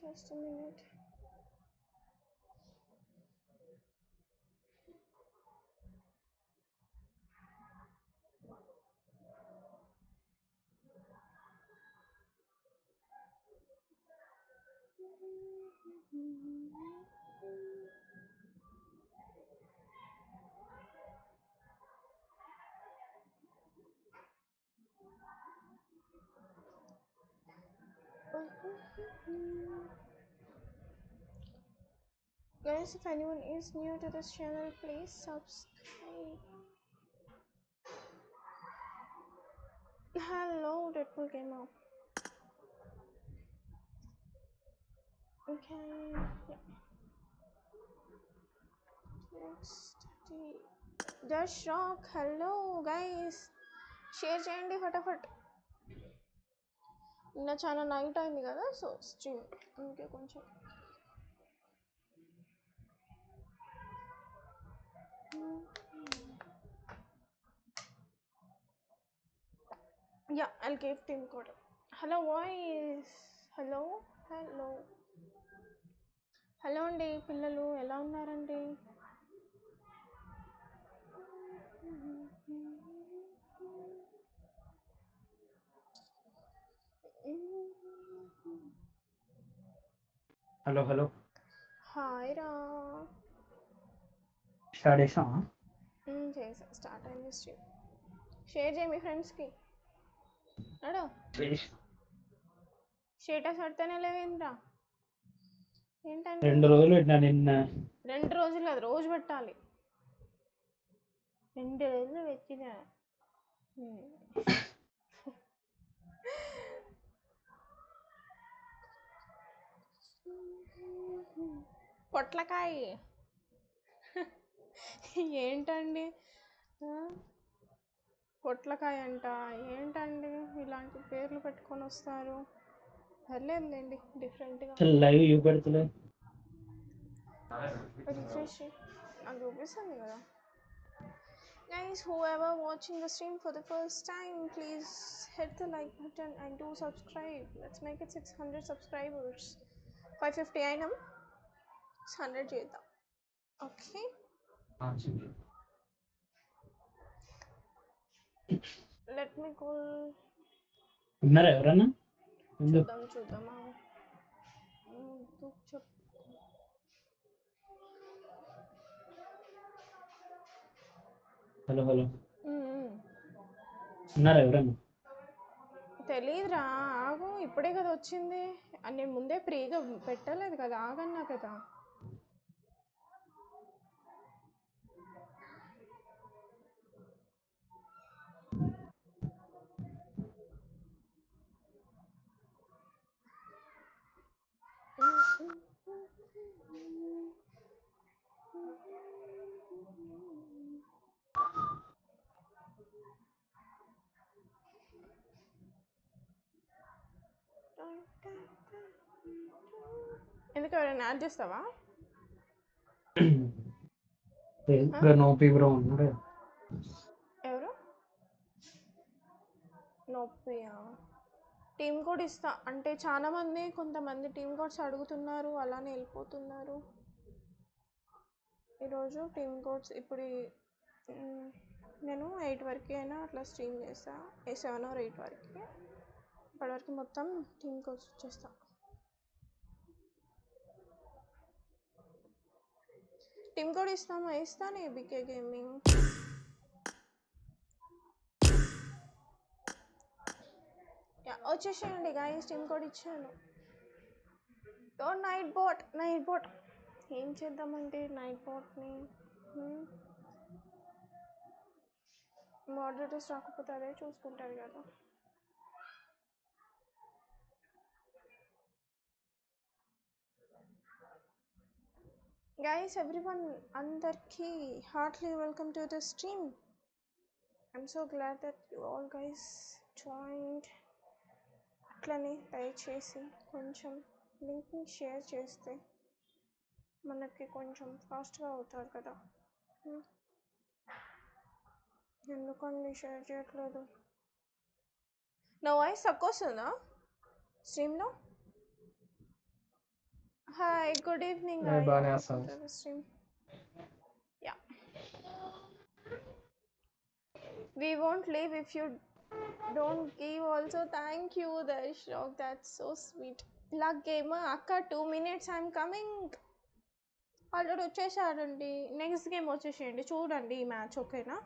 Just a minute. Guys, if anyone is new to this channel, please subscribe. Hello, Deadpool Gamer. Okay, yeah. Let's study. Dashrock, hello, guys. Share channel, fatafat. ना channel night time ही करा, so stream उनके कौन सा yeah, I'll give team code. Hello boys, hello andi pillalu ela unnarandi. Hello. Hi, Ra. Start a song. Start a new stream. Share Jamie friends ki. Hello. Please. Share ta sartane levendra. Rendu rojulu ad roju pettali. Rendu rojulu vechina. పొట్లకాయ ఏంటండి పొట్లకాయ అంట ఏంటండి ఇలాంటి పేర్లు పెట్టుకొని వస్తారు పర్లేదులేండి డిఫరెంట్గా లైవ్ యూ పెడతలే అది చూపిస్తుంది కదా guys whoever watching the stream for the first time please hit the like button and do subscribe let's make it 600 subscribers 550 item 100 jeta okay let me go unnara evarana chudama chop hello unnara evarana తెలీదురా ఆగు ఇప్పుడే కదా వచ్చింది నేను ముందే ఫ్రీగా పెట్టలేదు కదా ఆగన్నా కదా ఎందుకు ఎవరైనా యాడ్ చేస్తావా నోపి బ్రో ఉన్నాడు ఎవరు నోపియా టీమ్ కోడ్ ఇస్తా అంటే చాలా మంది కొంతమంది టీమ్ కోడ్స్ అడుగుతున్నారు అలానే వెళ్ళిపోతున్నారు ఈరోజు టీమ్ కోడ్స్ ఇప్పుడు నేను 8 వరకు అయినా అట్లా స్ట్రీమ్ చేస్తా 7 ఆర్ 8 వరకు అప్పటివరకు మొత్తం టీమ్ కోడ్స్ వచ్చేస్తా टीम कोड इस्ता मस्ता ने बीके गेमिंग या వచ్చేయండి गाइस टीम कोड ఇచ్చాను తో నైట్ బోట్ ఏం చేద్దామంటే నైట్ బోట్ ని మోడరేటర్స్ రాకపోతే అదే చూసుకుంటారు కదా Guys, everyone, andarki heartily welcome to the stream. I'm so glad that you all guys joined. Atlane dayachesi koncham link ni share cheste manaki koncham fast ga avutadu kada. Endukandi share cheyaledu? నా voice తక్కువ వస్తుందా స్ట్రీమ్లో? Hi, good evening. We won't leave if you don't give also. Thank you, Dashrock. That's so sweet. Black gamer, akka 2 minutes, I'm coming. Already వచ్చేసారండి. Next game వచ్చేసేయండి, చూడండి ఈ match, ఓకేనా?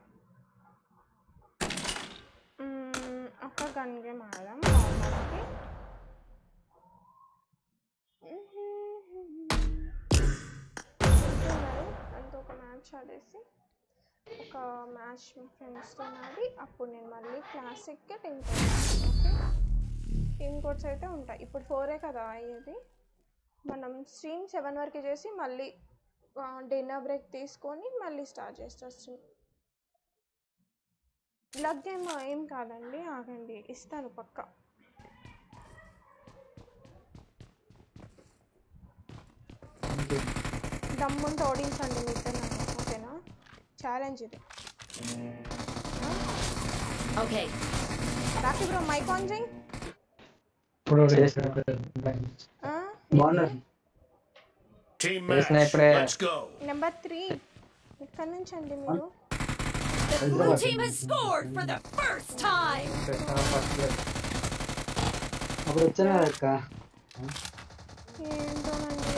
అక్క గన్ గేమ్ ఆడదాం. అంత ఒక మ్యాచ్ ఆడేసి ఒక మ్యాచ్ మా ఫ్రెండ్స్తో ఆడి అప్పుడు నేను మళ్ళీ క్లాసిక్గా team codes, okay? Team codes అయితే ఉంటాయి. ఇప్పుడు 4 కదా అయ్యేది. మనం స్ట్రీమ్ 7 వరకు చేసి మళ్ళీ డిన్నర్ బ్రేక్ తీసుకొని మళ్ళీ స్టార్ట్ చేస్తాం స్ట్రీమ్. లగ్ గేమ్ ఏం కాదండి, ఆగండి ఇస్తాను పక్క. దమ్ముంటే ఓడించండి మీతో, ఓకేనా? ఛాలెంజ్ ఇది. Okay Rakib bro, mic on చేయి. నెంబర్ 3 ఇక్కడ నుంచి అండి మీరు. The blue team has scored for the first time. Abra chana akka endo nandi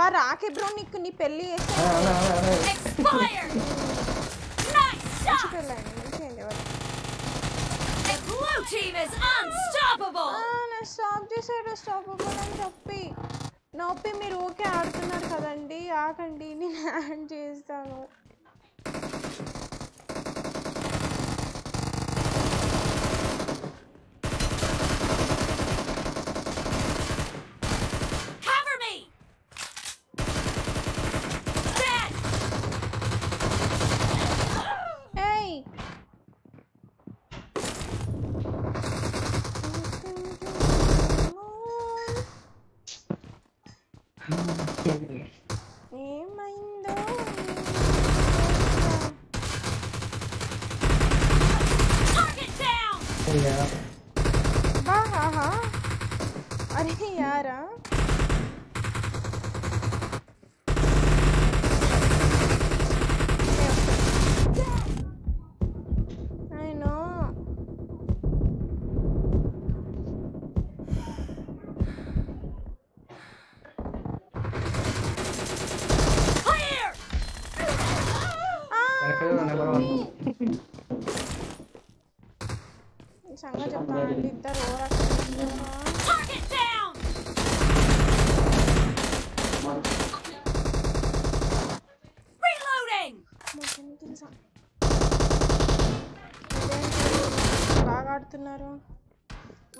bara ke bro nikku ni pelli chesadu. Expired. Nice shot. The blue team is unstoppable. Ana stop chesadu, unstoppable ani cheppi. నొప్పి మీరు okay ఆడుతున్నారు కదండి, ఆకండి నేను hand చేస్తాను.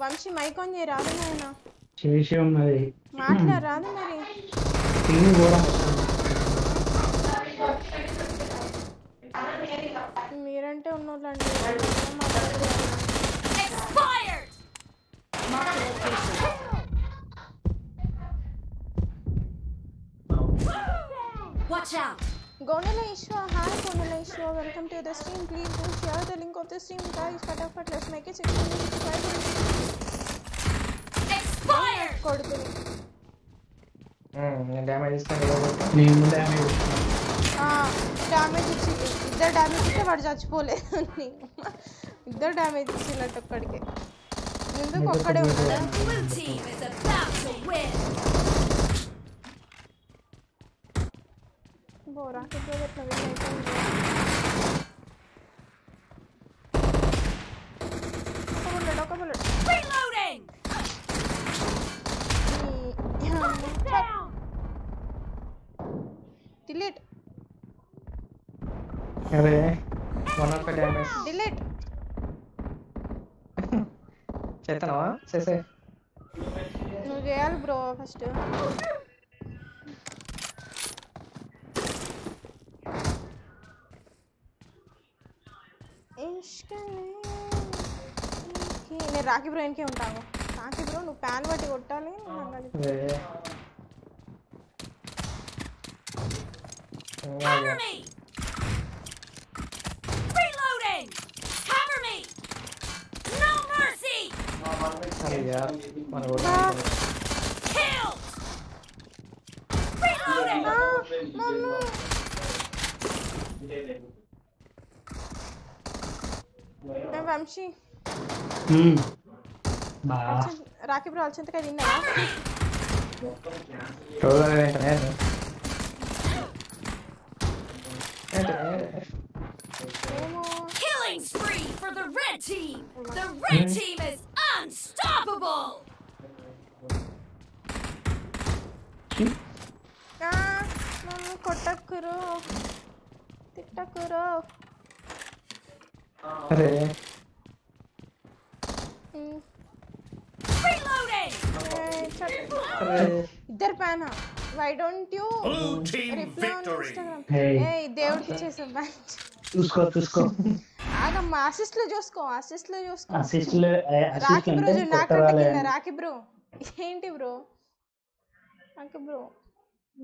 Vamsi mic on చేయి. రాదు నాయనా, శేషం మరి మాట్లాడ రాదు మరి. మీరంటే ఉన్నోళ్ళండి. Gonela Eshwa, hi Gonela Eshwa, welcome to the stream. Please do share the link of the stream guys. ఫటాఫట్ లెట్స్ మేక్ ఇట్ 665. ఎక్స్పైర్ కొడుకుని నేను డ్యామేజ్ ఇస్తాను. నేను డ్యామేజ్ ఆ డ్యామేజ్ ఇచ్చింది. ఇద్దరు డ్యామేజ్ ఇస్తే వాడు చచ్చిపోలేదు. ఇద్దరు డ్యామేజ్ ఇచ్చినట్టు ఒక్కడికి, ఎందుకు ఒక్కడే ఉంటాడా? बोरा के लिए तभी नहीं तो बोलो reloading. delete. अरे वन पे डैमेज delete. चेतना से real bro first. నేను రాకి బ్రో ఇన్కే ఉంటాను. రాకి బ్రో నువ్వు ప్యాన్ బట్టి కొట్టాలి అన్నాలి. Cover me. Reloading. Cover me. No mercy. Kill. Reloading. Hey Vamsi. Rakib bro alchantka dinna. Thoda ne Killing spree for the red team. The red team is unstoppable. Kotakuro. Tiktakuro. Arey. Reloading. Idhar pana. Why don't you Blue team victory? Hey, Dev kiche sab match. Usko. Aga assist lo chusko, Rakib bro jo na kattagina Rakib bro. Enti bro? Rakib bro.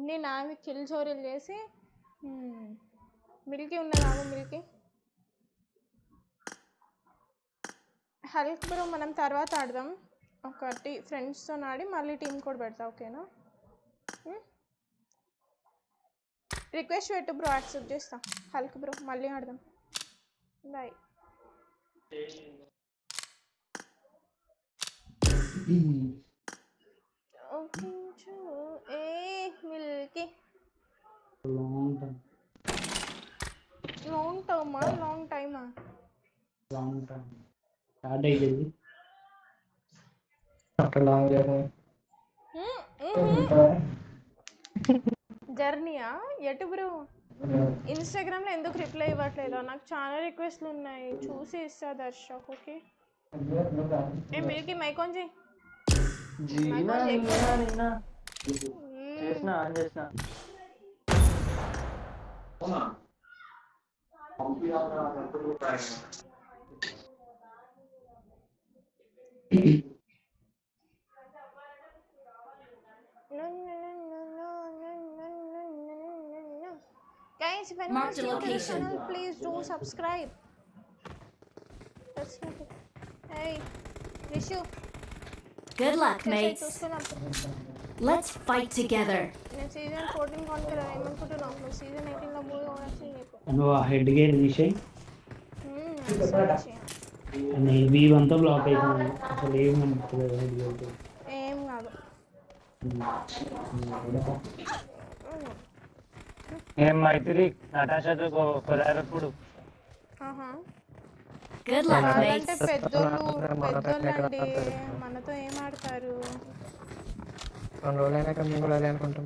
Ne naami kill choril chesi milki unna naamu milki. Hare bro manam tarvata aadadam. Okati friends tho naadi malli team code pedta okay na? Request wait bro accept chesta Hulk bro malli adadam bye okay chu eh milki long time start ayyindi after long journey జర్నీయా ఎటు bro Instagram లో ఎందుకు reply ఇవ్వట్లేదో నాకు చాలా రిక్వెస్ట్లు ఉన్నాయి చూసి ఇస్తా Darshak okay ఏ మిల్కి మైక్ ఆన్ చేయి చేసినా ఆన్ చేసినా ఓనా కంప్యూటర్ నా computer time Guys, if anyone is new to the channel, please do subscribe. That's not it. Hey, Rishu. Good luck, mates. Let's fight together. In season 14, con kar raha hai. Photo long season 18 la movie aur aise hai. No head game Rishu. Nahi V1 to block hai. Asli mein block hai. Aim kaadu. Mythili, Natasha to go for Arapudu. Good luck, mate. పెద్దోళ్ళండి మనతో ఏం ఆడతారు రెండు రోజులైనా community అనుకుంటాం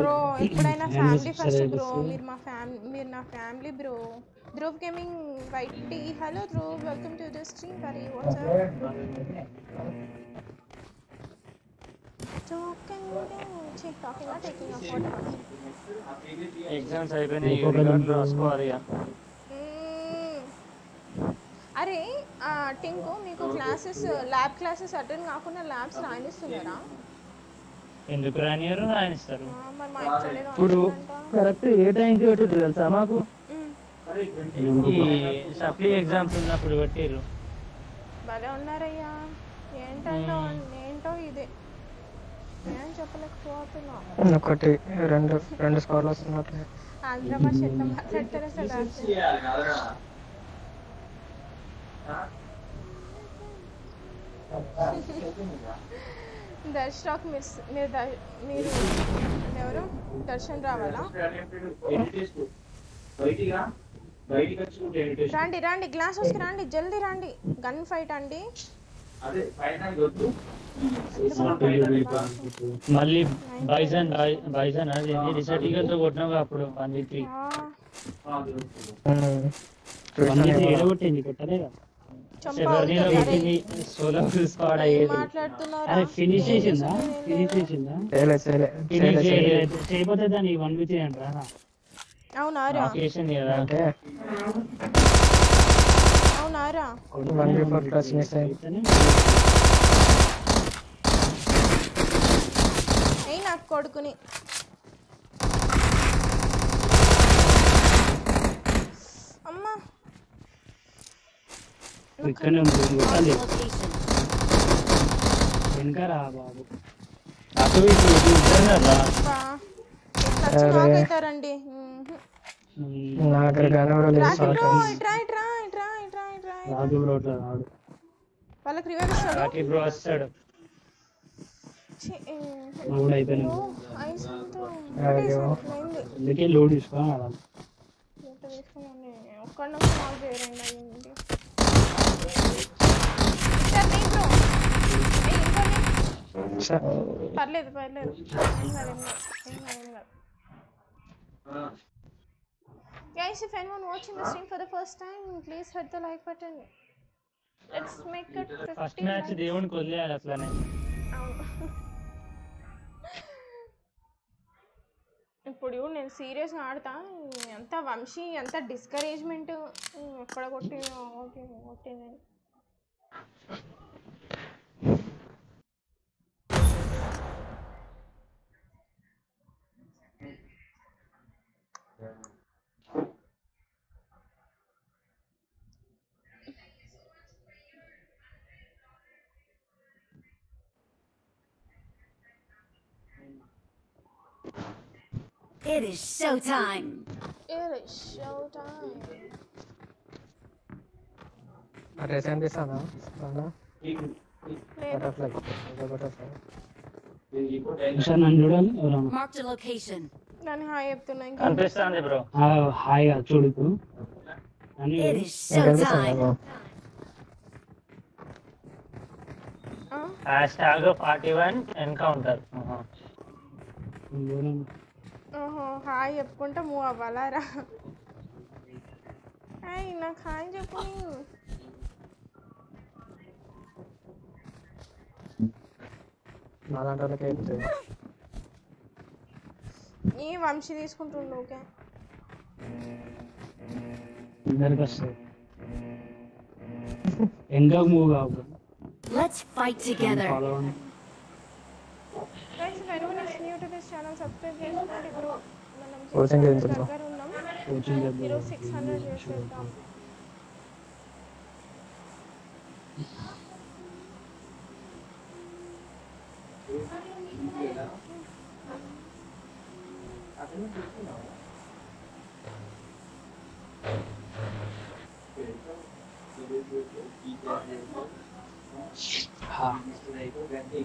bro ఇప్పుడైనా family first bro మీరు మా ఫ్యామిలీ మీరు నా family bro Drove Gaming White Tea hello Drove welcome to the stream buddy what's up talking not taking a photo exams అయిపోయినా యు రికార్డ్ రాసుకోవాలియా అరే టింకు మీకు క్లాసెస్ ల్యాబ్ క్లాసెస్ అటెండ్ కాకుండా ల్యాబ్స్ రాయిస్తున్నారా ఎందుకు రానియరు రాయిస్తారు ఇప్పుడు కరెక్ట్ ఏ టైంకి పెట్టు తెలుసా మాకు ఈ సప్లీ ఎగ్జామ్స్ ఉన్నప్పుడు పెట్టారు బాగా ఉన్నారయ్యా ఏంటో ఇదే నేను చెప్పలేకపోతున్నా ఒకటి రెండు స్కోర్లు వస్తున్నట్లే ఆంధ్ర భాష ఎంత మాట్లాడతారా సార్ Dashrock miss మీరు ఎవరు దర్శన్ రావాలా రండి గ్లాసెస్ కి రండి జల్దీ రండి గన్ ఫైట్ అండి అదే ఫైనల్ గొద్దు మళ్ళీ బైజన్ అది రిసర్టికల్ తో కొట్టినావు అప్పుడు 1v3 ఆ 1v3 ఏడగొట్టింది కొట్టలేదా కొడుకుని అమ్మా వికనం బుంగాలి వెనకరా బాబు అటు ఇటు ఇదనరా సచ్చాకైతారండి నాగర్ గనవరో లేదు ట్రై రాజు బ్రో రాడు వాళ్ళకి రివైవ్ ఇస్తాడు రాకి బ్రో వస్తాడు लोड आई पे ना लेकिन लोड इसका आ रहा है ये तो इसको मैंने उसका नाम मार दे रहे हैं ये मुझे सर नहीं ब्रो ये इनको नहीं सर पर ले नहीं guys if anyone watching the stream for the first time please hit the like button let's make it 50 first match devon kolli asla nahi ఇప్పుడు నేను సీరియస్ గా ఆడతా ఎంత వంశీ ఎంత డిస్కరేజ్‌మెంట్ ఎక్కడ కొట్టినా ఓకే ఓకే నేను It is showtime. It is showtime. Present this one, Sana. Butterfly. Butterfly. Mission and mark the location. Nan hi Abdullah. Understand bro. Hi Chudu bro. It is showtime. #41 encounter. ఓహో hi చెప్పుకుంటా move అవ్వాలరా hi నాకు hi చెప్పు నాలాంటోళ్ళకి ఏంటి ఈ వంశీ తీసుకుంటుండు okay ఇద్దరికి వస్తాయి ఎంగా మూవ్ కావు let's fight together guys if anyone is new to this channel subscribe చేసుకోండి bro మనం coaching చేద్దాం coaching చేద్దాం 600 చేద్దాం అదను చూస్తున్నా హా ఇస్టైకో గండి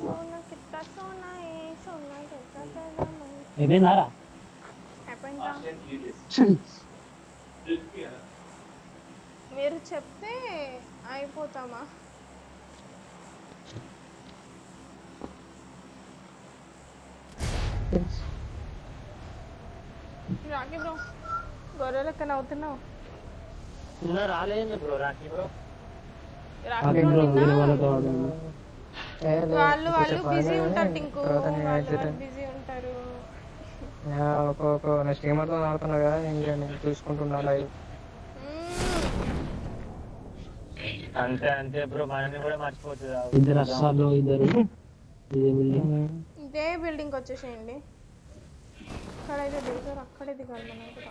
सोना कितना सोना है सोना कितना ज्यादा मन इधर आ रहा अपन का मेरे चपते आईపోతామా राकी ब्रो గొర్రెలకన అవుతున్నావు ना रालेंगे bro Rocky bro Rocky bro मेरे वाला तो వాళ్ళు వాళ్ళు బిజీ ఉంటారు టింకు వాళ్ళు బిజీ ఉంటారు యా ఓకో నా స్ట్రీమర్ తో ఆడుతున్నా కదా నేను చూసుకుంటున్నా లైవ్ అంతే అంతే బ్రో మనని కూడా మర్చిపోతది ఇదర్ అసలు ఇదర్ ఇదే బిల్డింగ్ వచ్చేసేయండి అక్కడైతే దిగుతారు అక్కడే దిగాలి మనం కూడా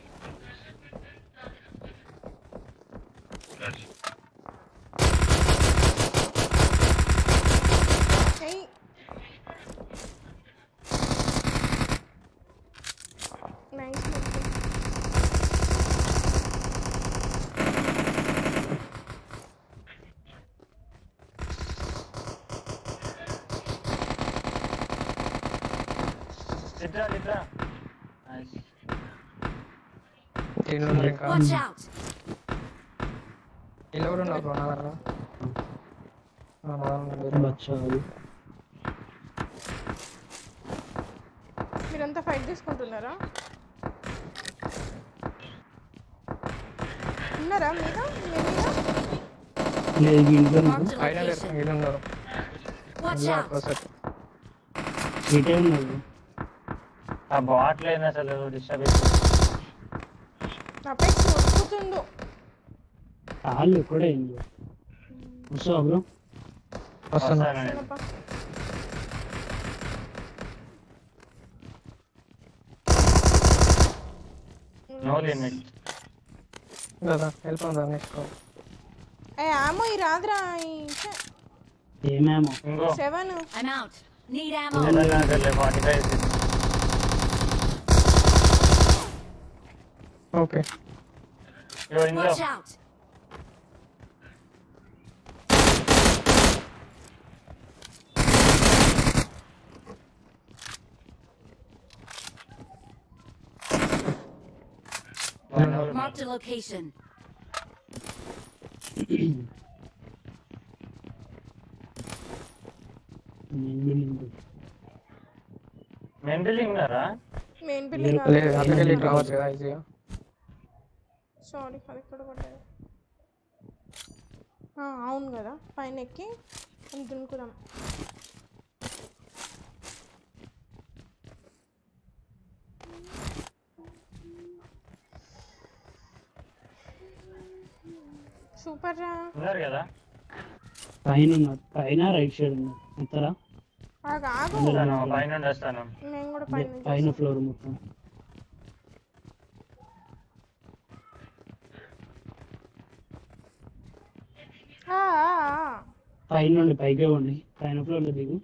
Hey. Nice. Litra. Nice. Watch out. Elloru na bonara. Aa, bacha ali. మీరంతా ఫైట్ తీసుకుంటున్నారా ఉన్నారా మీరు? నేను వీళ్ళను ఐనా లేరు వీళ్ళను రిటైల్ లేదు. ఆ బాట్ లైన్ అసలు డిస్టర్బ్ అవుతుంది. అపెక్స్ వస్తుందో హాల్ కూడా ఇందు ఉసా బ్రో వస్తున్నా. No limit. Dada, help on the next call. Hey, ammo is there. Hey, ammo. Go. 7. I'm out. Need ammo. Okay. You're in love. Watch out. Mark the location. Main building na ra? Main building. ले आपके लिए tower चला इसे. Sorry खाली पड़ा पड़ा है. हाँ आऊँगा रा. पाइने की हम दिन को राम. సూపర్ రా ఉన్నారు కదా పైన పైన రైట్ సైడ్ ఉంటారా ఆగా ఆగు నేను పైన వస్తాను నేను కూడా పైన పైన ఫ్లోర్ మొత్తం ఆ పైన నుండి పైకే వండి పైన ఫ్లోర్ లో దిగు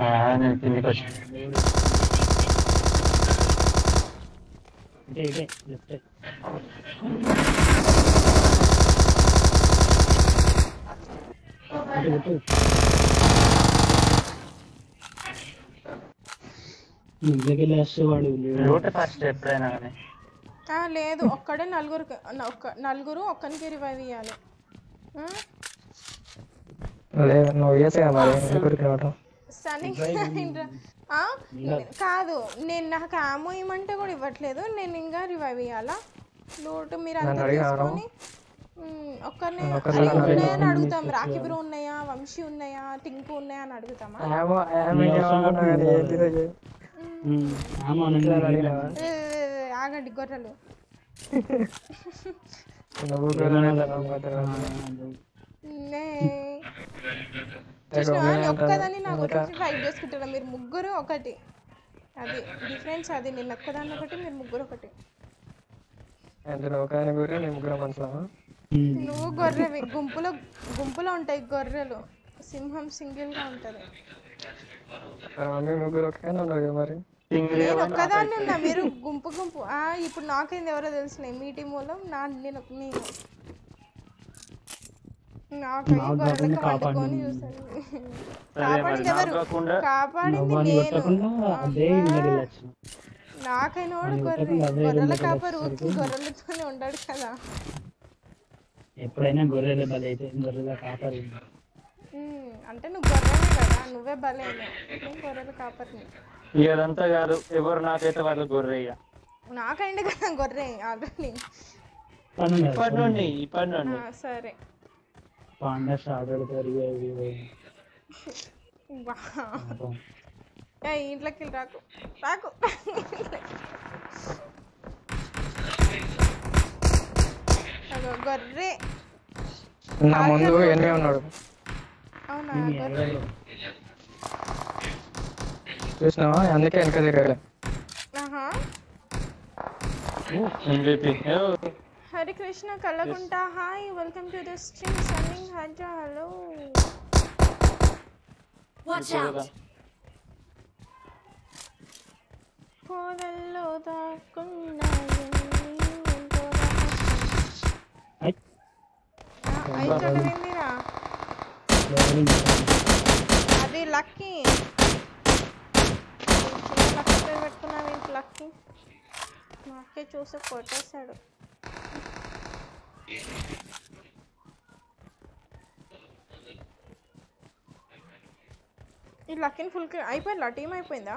ఆ నేను కిందకి వచ్చాను ఇదే ఇదే లెఫ్ట్ నిజంగా లాస్ట్ వాడు లోట ఫస్ట్ స్టెప్ అయినా గాని ఆ లేదు ఒక్కడే నలుగురు ఒక్కనికే రివైవ్ ఇయాలి అరే నో యాసే మరి కొరికి రావట స్టాండింగ్ ఆ కాదు నేను నాకు ఆమో ఇమంటే కూడా ఇవ్వట్లేదు నేను ఇంకా రివైవ్ ఇయాలా లోట మీరు అంతా తీసుకొని ఒక్కనే నేను అడుగుతాం రాకిబ్ బ్రో ఉన్నాయా వంశీ ఉన్నాయా టింకు ఉన్నాయా అని అడుగుతామా ఏమో ఏమో ఆగండి గొర్రెలు ఒక్కదాన్ని నా గురించి ఫైట్ చేసుకుంటారా మీరు ముగ్గురు ఒకటి అది డిఫరెన్స్ అది నేను ఒక్కదాన్ని ఒకటి మీరు ముగ్గురు ఒకటి ముగ్గురు మనుషులమా నువ్వు గొర్రెవి గుంపులో గుంపులో ఉంటాయి గొర్రెలు సింహం సింగిల్ గా ఉంటది నేను ఒక్కదాన్ని ఉన్నా మీరు గుంపు గుంపు ఇప్పుడు నాకైంది ఎవరో తెలిసినాయి మీ టీం మూలం నేను నాకై గొర్రెలకు పట్టుకొని చూసాను కాపాడింది నేను నాకైనా గొర్రె గొర్రెల కాపరి ఊరికి గొర్రెలతోనే ఉండడు కదా ఎప్పుడైనా గొర్రెల బలే అయితే గొర్రెల కాపరి అంటే నువ్వు గొర్రెనే కదా నువ్వే బలే నేను గొర్రెల కాపరిని ఇదంతా కాదు ఎవరు నాకైతే వాళ్ళు గొర్రె ఇక నాకండి కదా గొర్రె ఆల్రెడీ ఇప్పటి నుండి సరే పాండా షాడర్ జరిగేవి ఇంట్లోకి రాకు రాకు గొర్రె నా ముందు ఎన్నే ఉన్నాడు అవునా గొర్రె చూసావా అందుకే ఎనక దగ్గర ఆహా ఎంవిపి హరే కృష్ణ కలకుంట hi welcome to the stream సెండింగ్ హాజా హలో వాచ్ అవుట్ పొదల్లో దాక్కున్నాను అది లక్కీ పెట్టుకున్నావు ఏంటి లక్కీ నాకే చూసి కొట్టేశాడు ఈ లక్కీని ఫుల్ అయిపోయిందా టీం అయిపోయిందా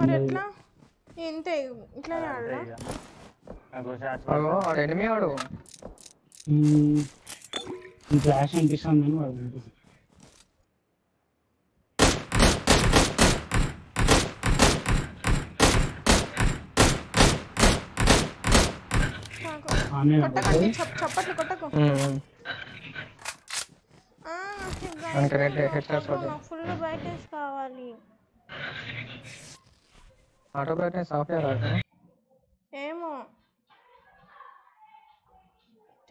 Mari etla? Inte itlane aadala. Ago shot. Ago ad enemy aadu. Ee flash anpistunnanu vaadu. కొట్టకండి చప్పట్లు కొట్టకు ఆ అంటే రెడ్ హెడ్ షాట్స్ వద్దు ఫుల్ బ్రైట్నెస్ కావాలి ఆటో బ్రైట్నెస్ ఆఫ్ యారా ఏమో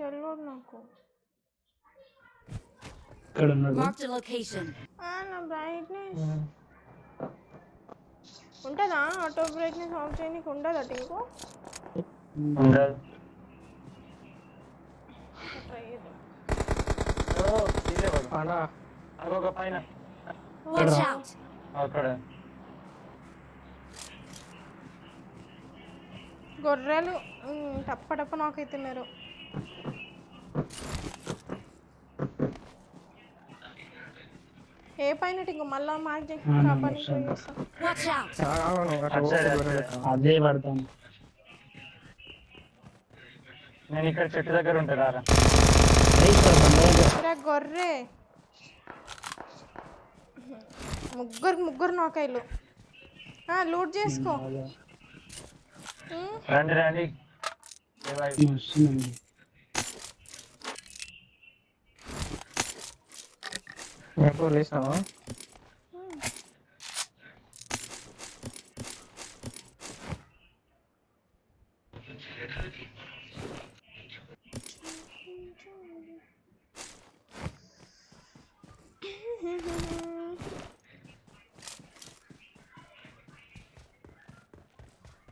చెల్లో నాకు ఇక్కడ ఉన్నాడు మార్క్ ది లొకేషన్ ఆ నా బ్రైట్నెస్ ఉంటదా ఆటో బ్రైట్నెస్ ఆఫ్ చేయనికి ఉండదా టింకు ఉండదు అలా అరొక పైన వాచ్ అవుట్ అక్కడ గొర్రెలు టప్పటప్ప నాకైతున్నారు ఏ పైన టింగ మల్ల మార్క్ చేసి కాపని చేస్తా వాచ్ అవుట్ అవును అదే వడతాం నేను ఇక్కడ చెట్టు దగ్గర ఉంటారా గొర్రె ముగ్గురు ముగ్గురు నాకైలు లూట్ చేసుకో రండి రండి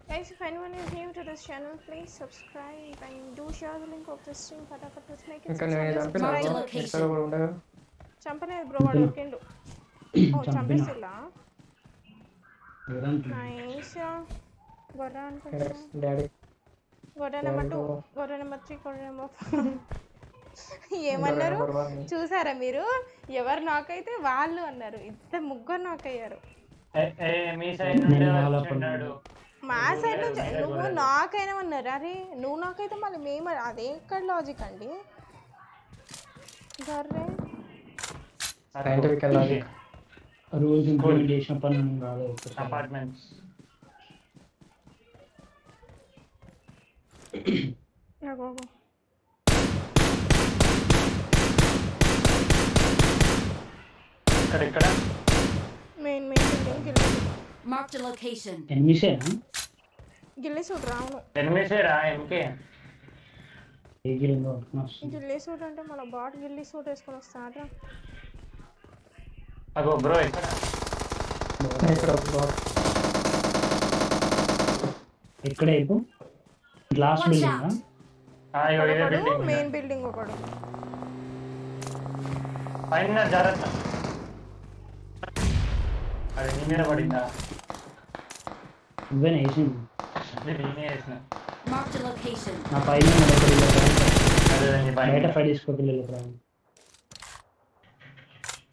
Guys, if anyone is new to this channel, please subscribe and do share the link of this stream. Fatafat let's make it subscribe. Champane bro vadu kendu. Oh, champesilla. Nice. Gorra ankonda. Daddy. Gorra number 2, gorra number 3, gorra number 4. ఏమన్నారు చూసారా మీరు ఎవరు నాకైతే వాళ్ళు అన్నారు ఇంత ముగ్గురు నాకయ్యారు మా సైడ్ నుంచి నువ్వు నాకైనా అన్నారు అరే నువ్వు నాకైతే మళ్ళీ మేము అదే ఎక్కడ లాజిక్ అండి main building mark the location enemy se gille sud raunu enemy se ra mk ye gillo gille sud ante mala bot gille sud eskona stara ago bro ikkada bot ikkade ipo glass building na ayo ide building main building okadu paina jarata अरे नीमेरा बड़ी था वेन एशन वे नीने एशन mark the location ना फाइल में मेरे को ले रहा अरे नहीं भाई डेटा फाइल इसको ले ले रहा हूं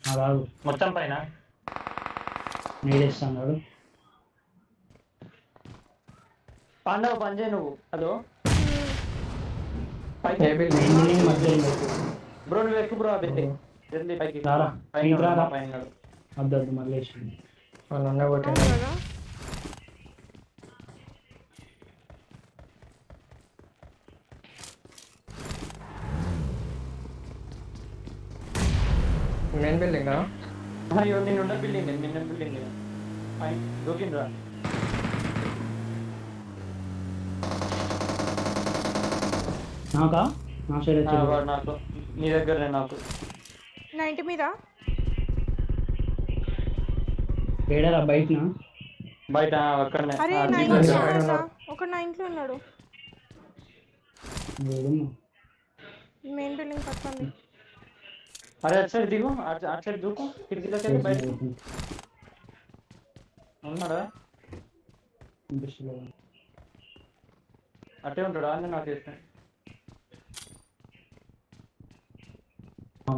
आ राव మొత్తం పైనా నీలేస్తాడు పాండవ పంజే నువ్వు అదో పై టేబుల్ నీ మధ్య ఉంది బ్రో నువ్వు ఎక్కు బ్రో అబెట్టి జల్ది పైకి రారా పైకి రారా పైనగాడు అద్దం మల్లేషన్ అలా కొట్టండి మెయిన్ బిల్డింగ్ అయ్యో నేను ఉన్న బిల్డింగ్ మెయిన్ బిల్డింగ్ పై దొకిందా నాకా నా షేర్ చేయ నాకు నీ దగ్గరనే నాకు 90 మీద ఏడరా బైక్ నా బైట అక్కడనే ఒక 9 లో ఉన్నాడు మెయిన్ బిల్డింగ్ పక్కనే अरे अच्छा देखो अच्छा देखो किधर से बैठ ఉన్నాడా బిషలో అటే ఉంటాడా అన్న నాకు తెలుసు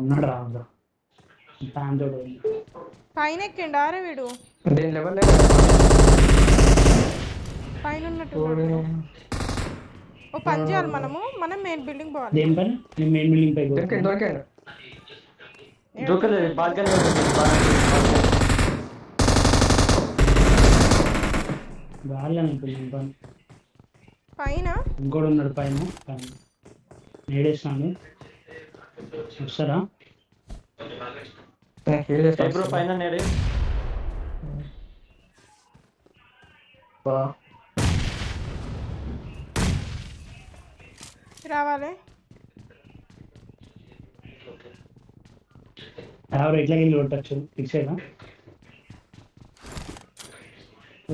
ఉన్నాడా రా తాండో పైనే కిండారే వీడు దేని లెవెల్ లే పైన ఉన్నట్టు ఓ పంజాల్ మనం మెయిన్ బిల్డింగ్ పోవాలి దేని పని మెయిన్ బిల్డింగ్ పై దొరికే దొరికే దొరికే బాల్కనీ బాల్కనీ బిల్డింగ్ పై పైన ఇంకొడు ఉన్నాడు పైన పైన నేడేసాను సరా బ్రో పైన నేడే రావాలి ఎవరు ఎట్లా గిల్లు కొట్టచ్చు ఫిక్స్ అయినా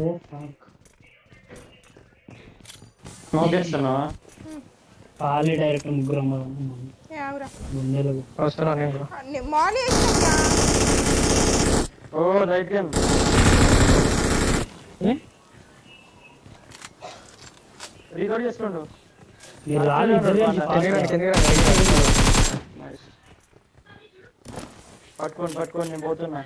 ఓ ఫక్ నో చేస్తున్నా పాలి డైరెక్ట్ ముగ్గురం యావరా ముందేలో వస్తున్నా నేను మాలి చేస్తున్నా ఓ రైట్ గన్ ఏ రికార్డ్ చేస్తుండు ये लाल इधर है केंद्र नाइस पटकोन में बहुत ना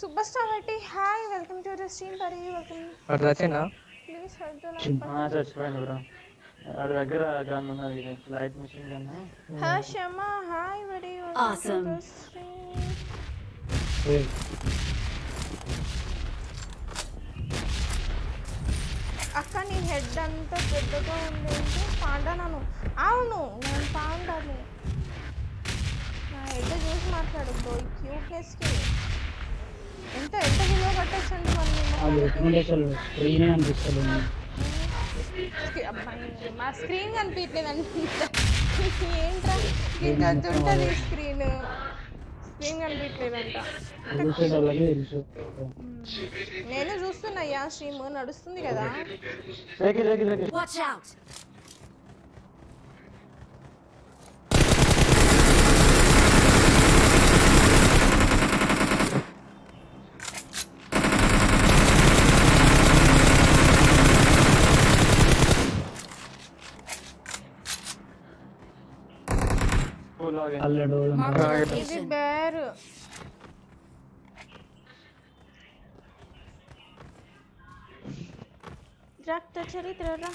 सुपरस्टार बेटी hi welcome to the stream Pari welcome और जाते ना प्लीज हट दो हां सच में ब्रो और अगर गाना ना लाइट मशीन गाना हां शमा हाय बड़ी ऑसम అక్క నీ హెడ్ అంతా పెద్దగా ఉంది అంటే పాండాను అవును నేను పాండాను నా హెడ్ చూసి మాట్లాడు బ్రో ఈ క్యూట్నెస్కి ఎంత ఎంత విలువ కట్టచ్చండి మరి మా స్క్రీన్ కనిపించలేదు అనిపిస్తా ఏంట్రా ఇంత ఉంటుంది స్క్రీన్ స్క్రీన్ కనిపించలేదంట నేను చూస్తున్నా యా స్ట్రీమ్ నడుస్తుంది కదా వాచ్ అవుట్ అల్లడు ఇది బేర్ రక్త చరిత్ర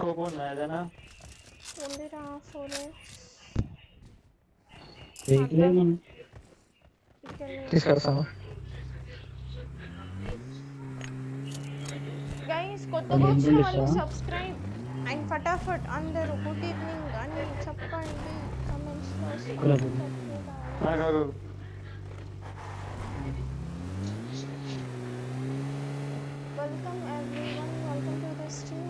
కోబోనదనా ఉందిరా ఫోన్ ఏకిలే మనం తీస్కర్సాం గైస్ కొత్త బాక్స్ వాళ్ళు సబ్స్క్రైబ్ అండ్ ఫటాఫట్ అందరూ గుడ్ ఈవినింగ్ అని చెప్పండి కామెంట్స్ లో ఆగో welcome everyone welcome to the stream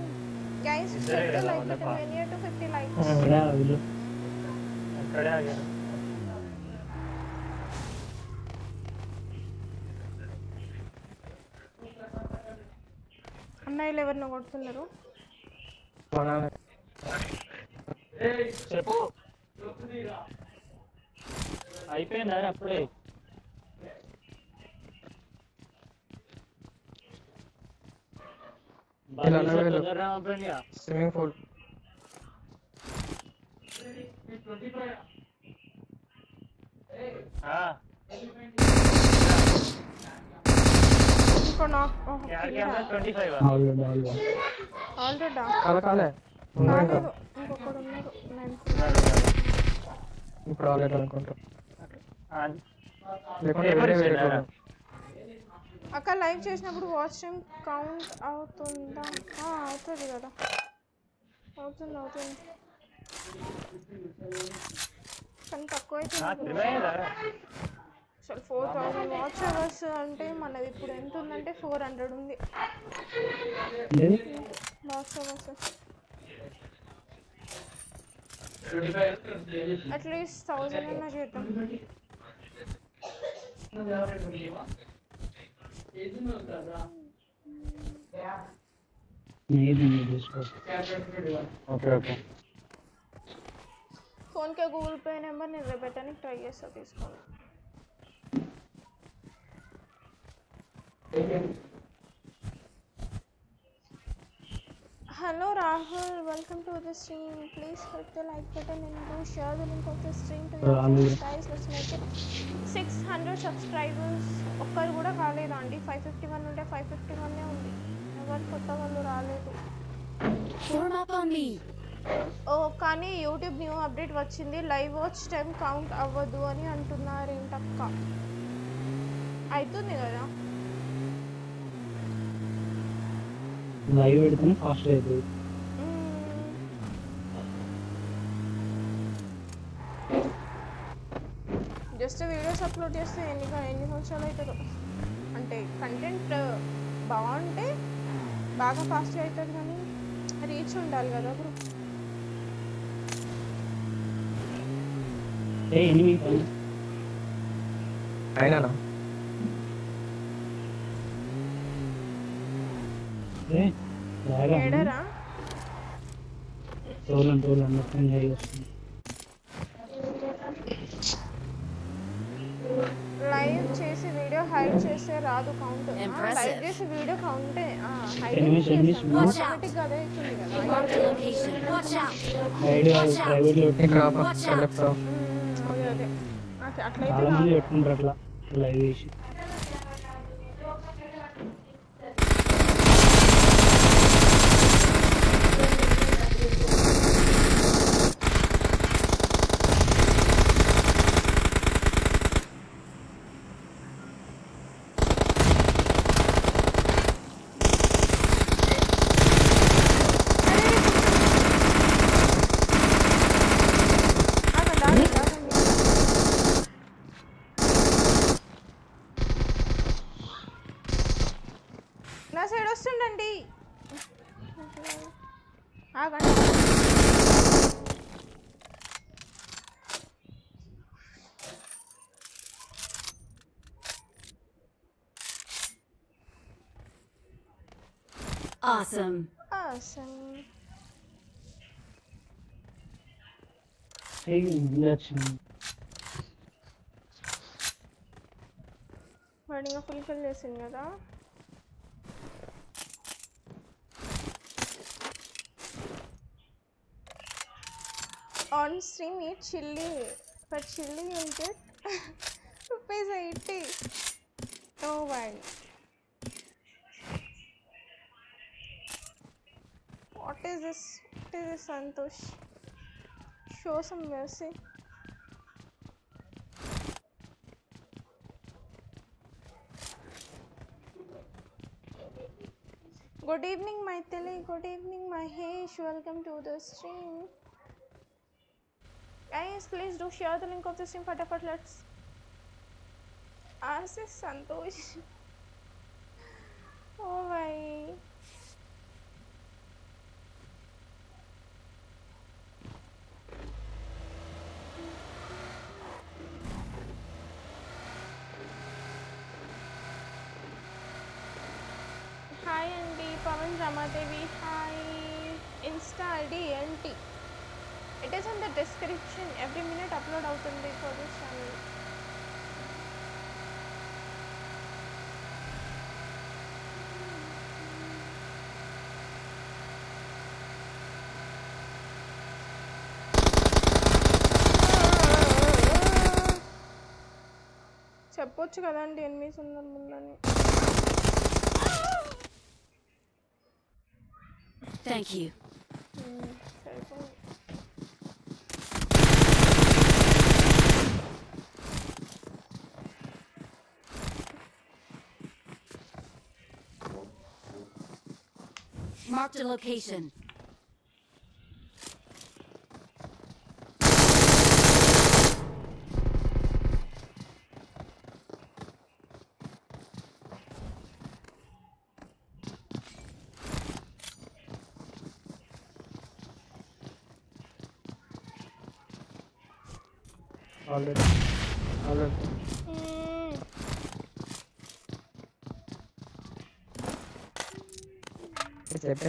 guys click the like button when you are to 50 likes kada avilo kada aa gaya annayil evarna kodtunnaru banana hey chepo lokudira ayipoyinda appude swimming pool को knock यार क्या है 25 already काला उनको code उनको इप्पुड already అనుకుంటా లేకుంటే వేరే అక్క లైవ్ చేసినప్పుడు వాచ్ టైం కౌంట్ అవుతుందా ఆ అవుతది కదా అవుతుంది అవుతుంది కానీ తక్కువ అయితే అసలు 4000 వాచ్ అవర్స్ అంటే మనది ఇప్పుడు ఎంత ఉందంటే 400 ఉంది వాచ్ అవర్స్ అట్లీస్ట్ 1000 అన్న చేద్దాం Okay, okay. Phone का Google Pay number नहीं रहा बेटा नहीं ट्राई ये सब इसको। Hello Rahul, welcome to the stream. Please hit the like button and do share the link of the stream to your friends. Guys, let's make it 600 subscribers. ఒక్కరు కూడా కాలేదండి 551 ఉంటే 551 నే ఉంది. ఎవరు కొత్త వాళ్ళు రాలేదు. చూడకండి. Oh, కానీ YouTube new update వచ్చింది. Live watch time count అవ్వదు అని అంటున్నారు ఏంటక్క. అయితుంది కదా. లైవ్ ఎడిటింగ్ ఫాస్ట్ అవుతుంది. జస్ట్ వీడియోస్ అప్లోడ్ చేస్తే ఎన్ని నిమిషాలు అవుతుందో అంటే కంటెంట్ బాగుంటే బాగా ఫాస్ట్ అవుతుంది కానీ రీచ్ ఉండాలి కదా బ్రో. ఏ ఎనిమీ అయినా ఏడరా తోలం తోలం నొక్కని చేస్తుంది లైవ్ చేసి వీడియో హైడ్ చేస్తే రాదు కౌంట్ లైవ్ చేసి వీడియో కౌంట్ హైడ్ ఆటోమేటిక్ గా అవుతుంది కదా ఐడి ప్రైవేట్ లో టెక్రాప్ సెలెక్ట్ ఓకే ఓకే అట్లయితే మనం పెట్టుకుంటారు అట్లా లైవ్ చేసి Awesome. Awesome. Hey, Lakshmi. Morning, full full lesson, yada. On stream, eat chilli, but chilli you get rupees 80. Oh wow. What is this? What is this, Santosh? Show some mercy. Good evening, Mythili. Good evening, Mahesh. Welcome to the stream. Guys, please do share the link of the stream. Fatafat, let's. Ask this Santosh. Oh my. Hi Andy, Pavan Ramadevi, hi, Insta ID NT. It is in the description, every minute upload out in there for this channel. చెప్పొచ్చు కదండి ఎనిమిది సుందరం ముందని Thank you. Marked a location. All right. Sharath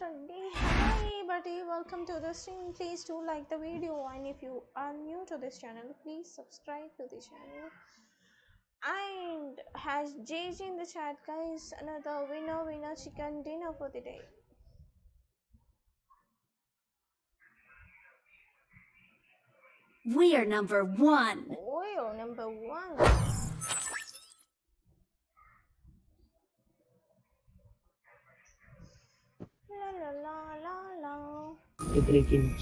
Reddy, hi buddy, welcome to the stream. Please do like the video, and if you are new to this channel, please subscribe to the channel. And has JJ in the chat, guys, another winner chicken dinner for the day. We are number one. We are number one. La la la la la. The breaking.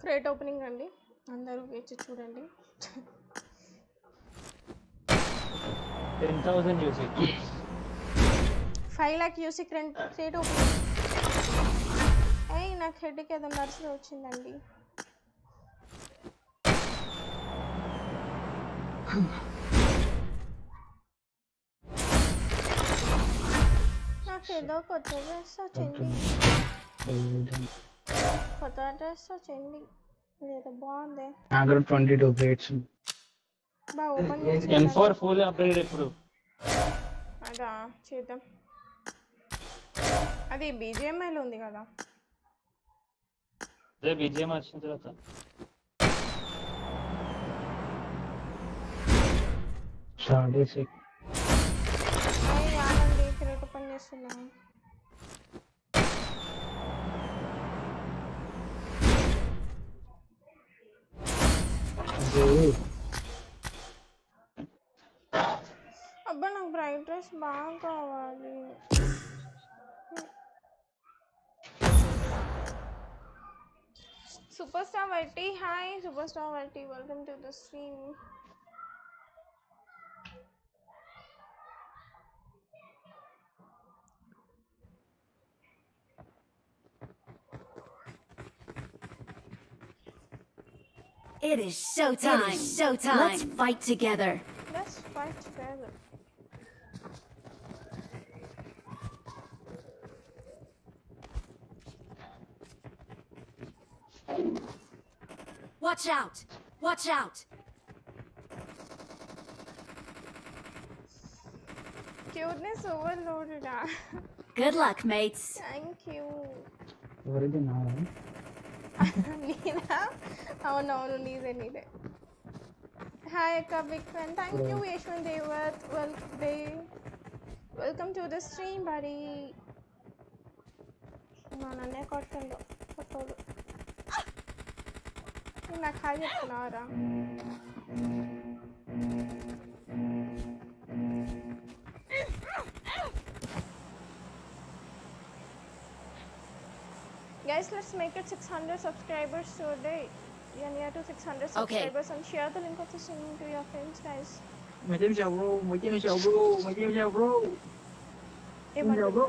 Crate opening andi. Andaru vechi chudandi. 10,000 UC. 5 lakh UC crate opening. Hey, na headache edam narsu ochindandi. Nakedo kotha dress ochindi. Kotha dress ochindi. Leda bagundi. Agar 22 plates. Ba open chesi. N4 full upgrade ippudu. Aga chedam. Adi BGMI lo undi kada. There is BGM action to that. Santosh sir. Hey, Anand, this crate open chestunna. Abba nak bright dress bag kavali. Superstar Vati, hi Superstar Vati, welcome to the stream. It is showtime. It is showtime. Let's fight together. Let's fight together. Watch out! Watch out! Cuteness overloaded. Good luck, mates. Thank you. What is it now? Neither. Oh no, neither. Hi, Akka, big fan. Thank you, Vishwan Devath. Well, they Welcome to the stream, buddy. Guys, let's make it 600 subscribers today. We are near to 600 subscribers, and share the link of the stream to your friends, guys. My team show bro. No.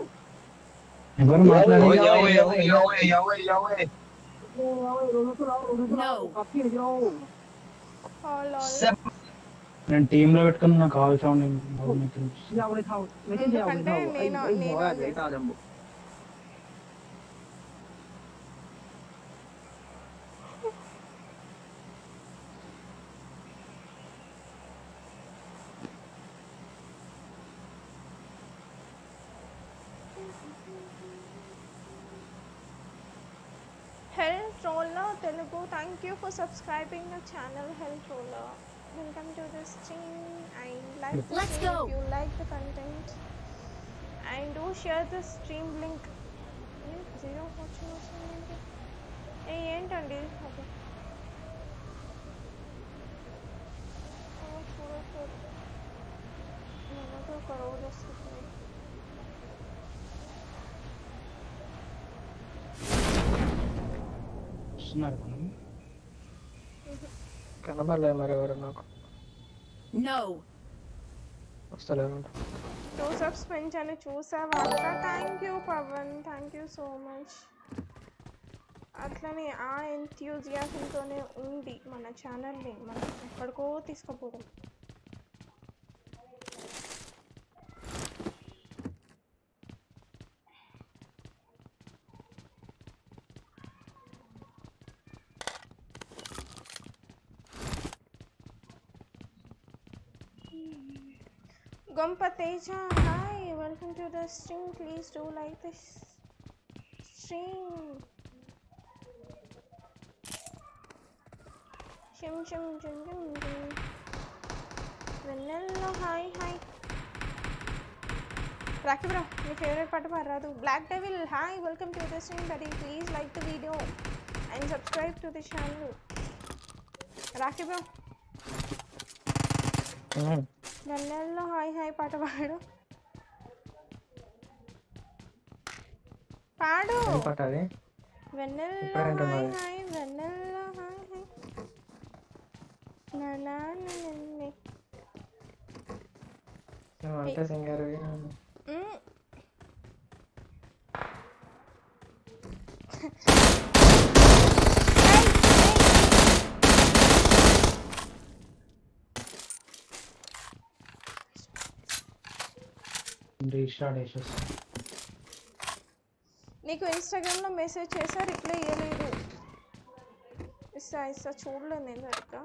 Thank you for subscribing the channel, Helltroller. Welcome to the stream. If you like the content, and do share the stream link. No. Two subs and choose a Vata. Thank you, Pavan. Thank you so much. Atlane a enthusiasm tone undi mana channel ni mana ekkadko tiskapodam. Gompa Teja, hi, welcome to the stream. Please do like this stream. Vanilla, hi. Rakib bro, my favorite part of Black Devil, hi, welcome to the stream, buddy. Please like the video and subscribe to the channel. Rakib bro. Vanilla, hi, Patavado. Pado! Vanilla, hi. Niku Instagram lo message chesa reply iyaledu. Isa chodle nenu akka.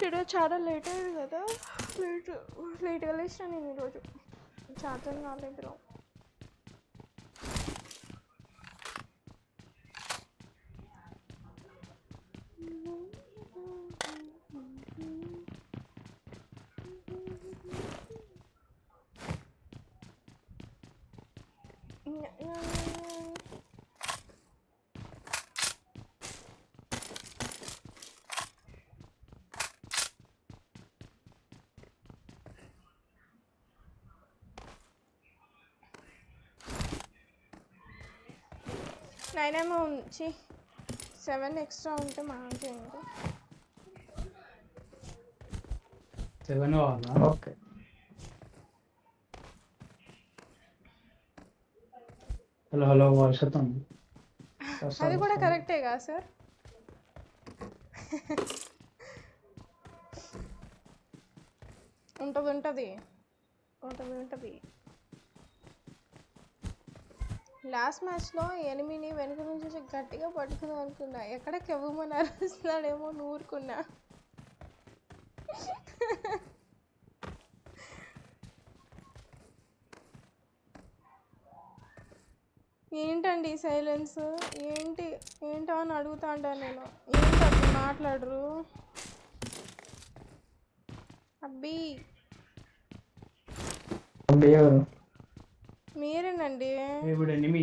Chido chaala late ayindi kada. Late ga lechna nenu ee roju. Chaatan naaledu bro. Seven extra on the mountain. Seven or no? Okay. Hello, voice at them. Have you got a correct tag, sir? Unta winter the last match lo enemy ni venaka nunchi gattiga pattukunnam anukunna ekkada kevumana arustademo noorkunna ఏంటండి silence ఏంటి అని అడుగుతా ఉంటాను నేను ఏంటబ్బి మాట్లాడరు అబ్బి Bear. Mere nandi. Evude enemy.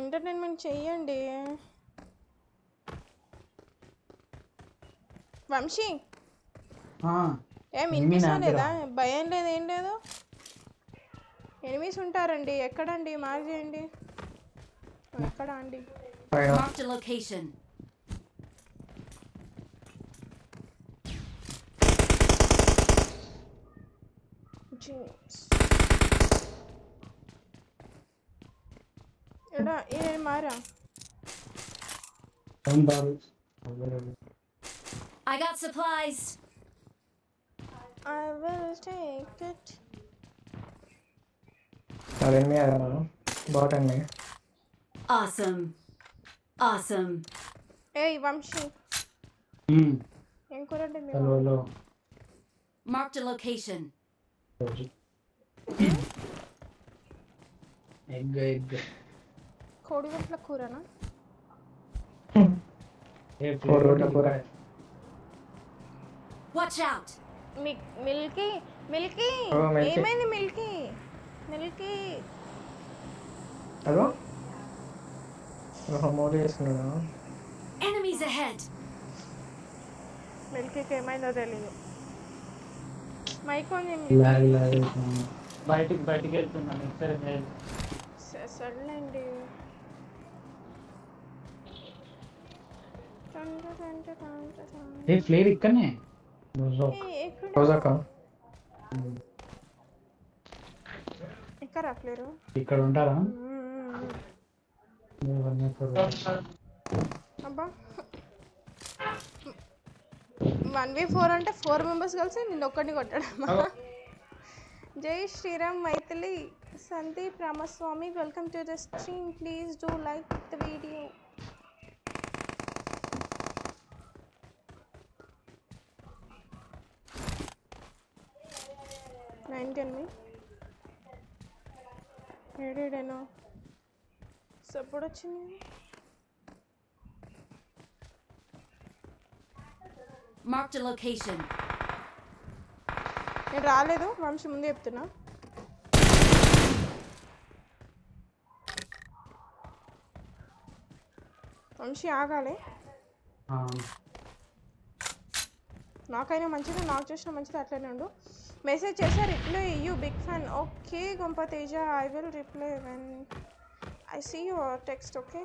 Entertainment cheyandi. Vamsi. Ha. Em inpistaleda. Bayam led em ledu. Enemies untarandi. Ekkadandi mark cheyandi. Ekkada andi. Mark the location. James. Eda, ye mara. I got supplies. I will take it. Tarun me aaya na, bottom me. Awesome, awesome. Hey, Vamsi. Hello, hello. Marked a location. Egg. Khodi vatla kura na. Hey, porota kura. Watch out. Milky. Hey, many milky. Hello. Enemies ahead. Milky, hey, many are Michael name. Lal. Bite get to my mixer head. Suddenly. Hey, player ikkan hai. Dozak. Ikkara player. Ikkada untara. Nenu vanna karu. Abba. 1v4 ante 4 members kalse ninnu okkani kottadamma. Jai Shri Ram Mythili Sandeep Ramaswamy, welcome to the stream. Please do like the video. Edideno support ochindi. Marked a location. I రాలేదు వంశీ ముందే చెప్తున్నా. వంశీ ఆగాలే. ఆ. నాకైనా మంచిది నాకు చేసిన మంచిది అట్లనే ఉండు. మెసేజ్ చేశా reply you big fan. Okay Gompa Teja I will reply when I see your text okay.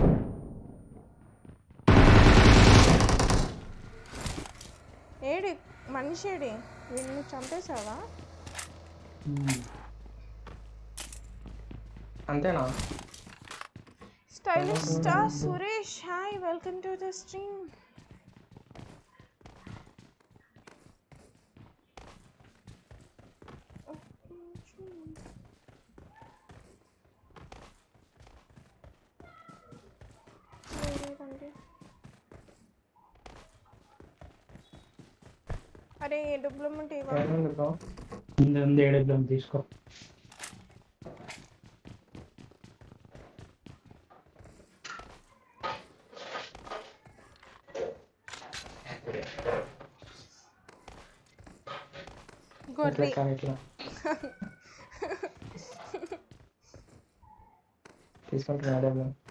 AD మనిషేడి నిన్ను చంపేసావా అంతేనా stylish star Suresh hi welcome to the stream अरे डब्लूमेंट ये वाला नहीं लगाओ इंदन दे डब्लूमेंट इसको गोरी इसको क्या डब्लूमेंट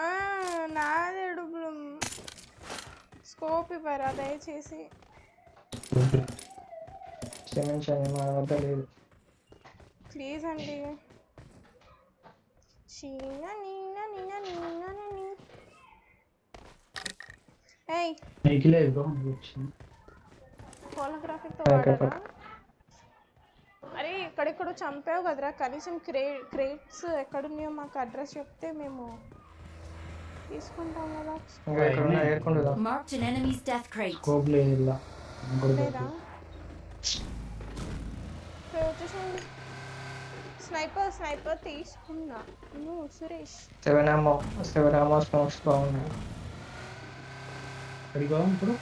आह ना दे डब्लूमेंट स्कोप ही पड़ा था ये चीज़ी క్షమించండి మా వద్ద లేదు ప్లీజ్ అండి అరే ఇక్కడెక్కడో చంపావు కదరా కనీసం క్రేట్స్ ఎక్కడున్నాయో మాకు అడ్రస్ చెప్తే మేము Marked an enemy's death crate. Sniper, sniper, please. No, Suresh. 7 ammo. 7 ammo smokes down. Where you going, bro?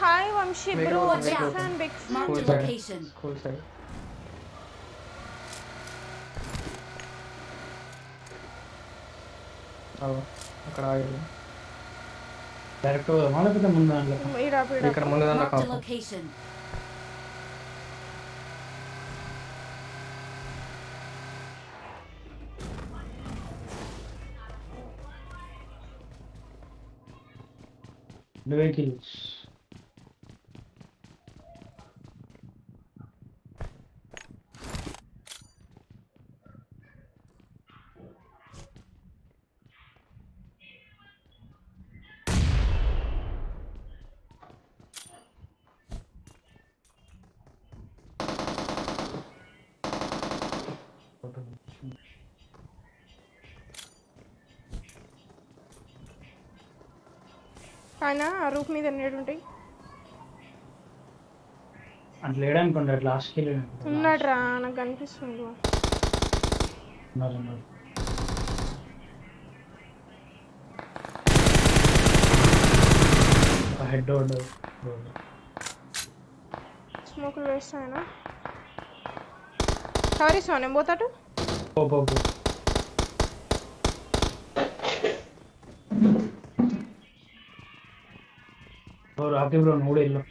Hi, Vamsi bro. What's your fan big location? Cool side. Roof me the needle. And later I'm going to last kill. I'm not a gun. No. I had door. Smoke race, I know. Sorry, son, I'm both at you. Rakib bro, no deal.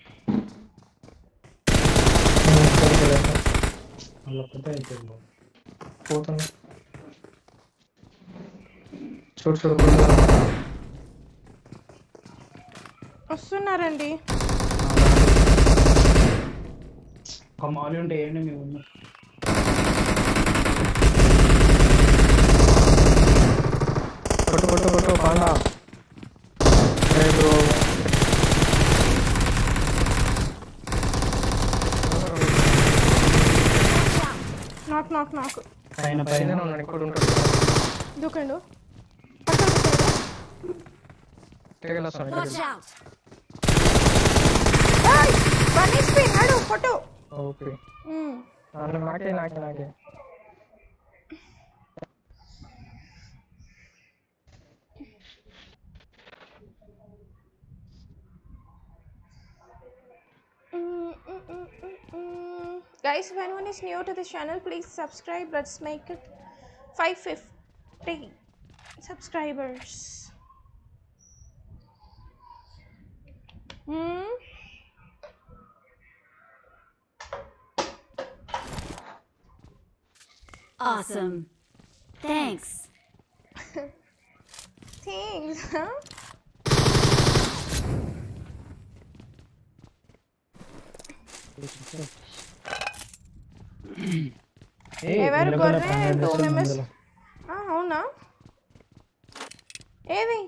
Come on, knock. Dukkendo. Watch out. Hey! Bunny spin, hello, photo. Okay. Knock. Guys, if anyone is new to this channel, please subscribe. Let's make it 550 subscribers. Awesome. Thanks. Thanks, huh? Ever go there? 2 members. Oh no. Hey,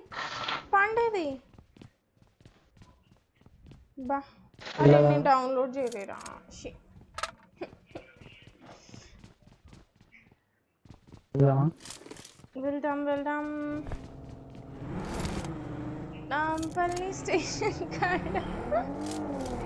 Pandey. Bah. I didn't download it. Shit. Well done. Dumpali station kind of.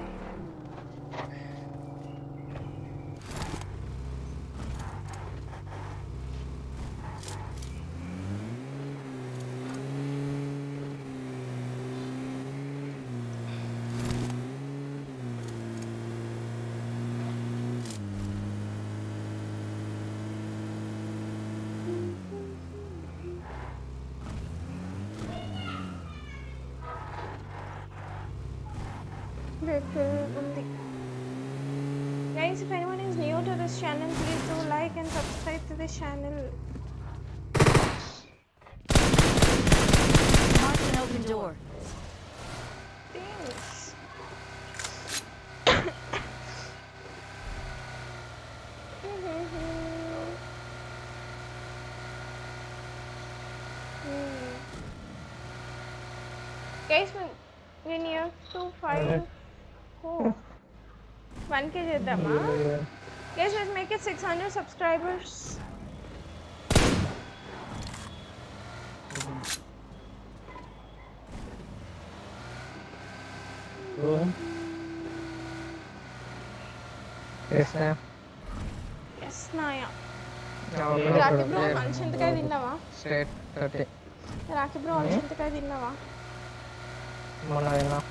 Guys, if anyone is new to this channel, please do like and subscribe to the channel. Mark an open door. Thanks. Guys, when you have to fight, oh, 1K jetam, huh? Guys, let's make it 600 subscribers. Yes, ma'am. Yes, ma'am. Rakib bro, Anshantaka dinava. Straight 30. Rakib bro, Anshantaka dinava. Mona dinava.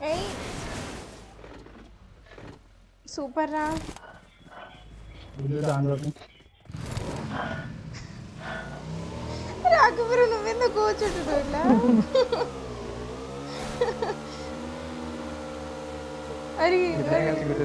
Hey. Super Ram. Rakuburu, no win the coach to do it, lah. Are you? Rakuburu, okay,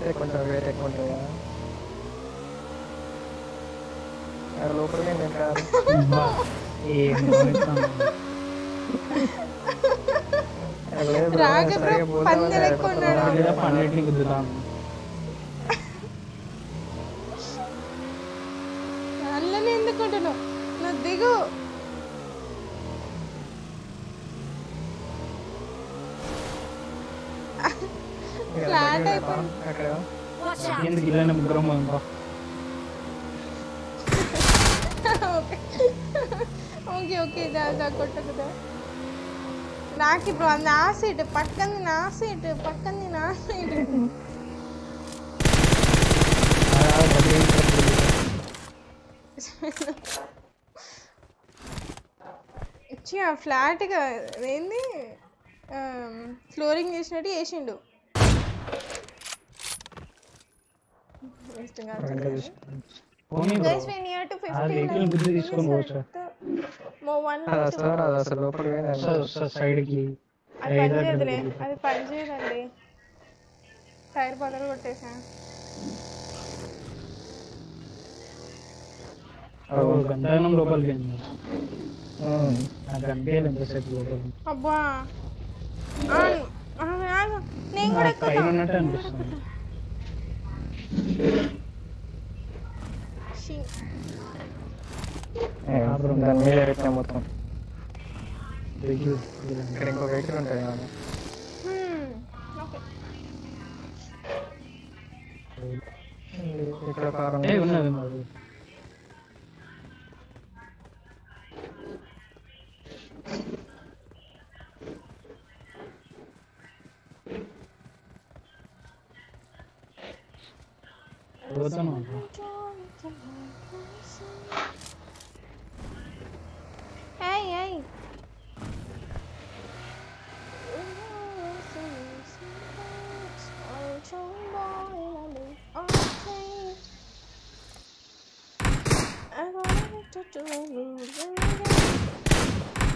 that's good. Naki bro, I'm acid, Pakan in acid. Chia flat, flooring is not Asian. Guys, we near to 50. More one. Hey!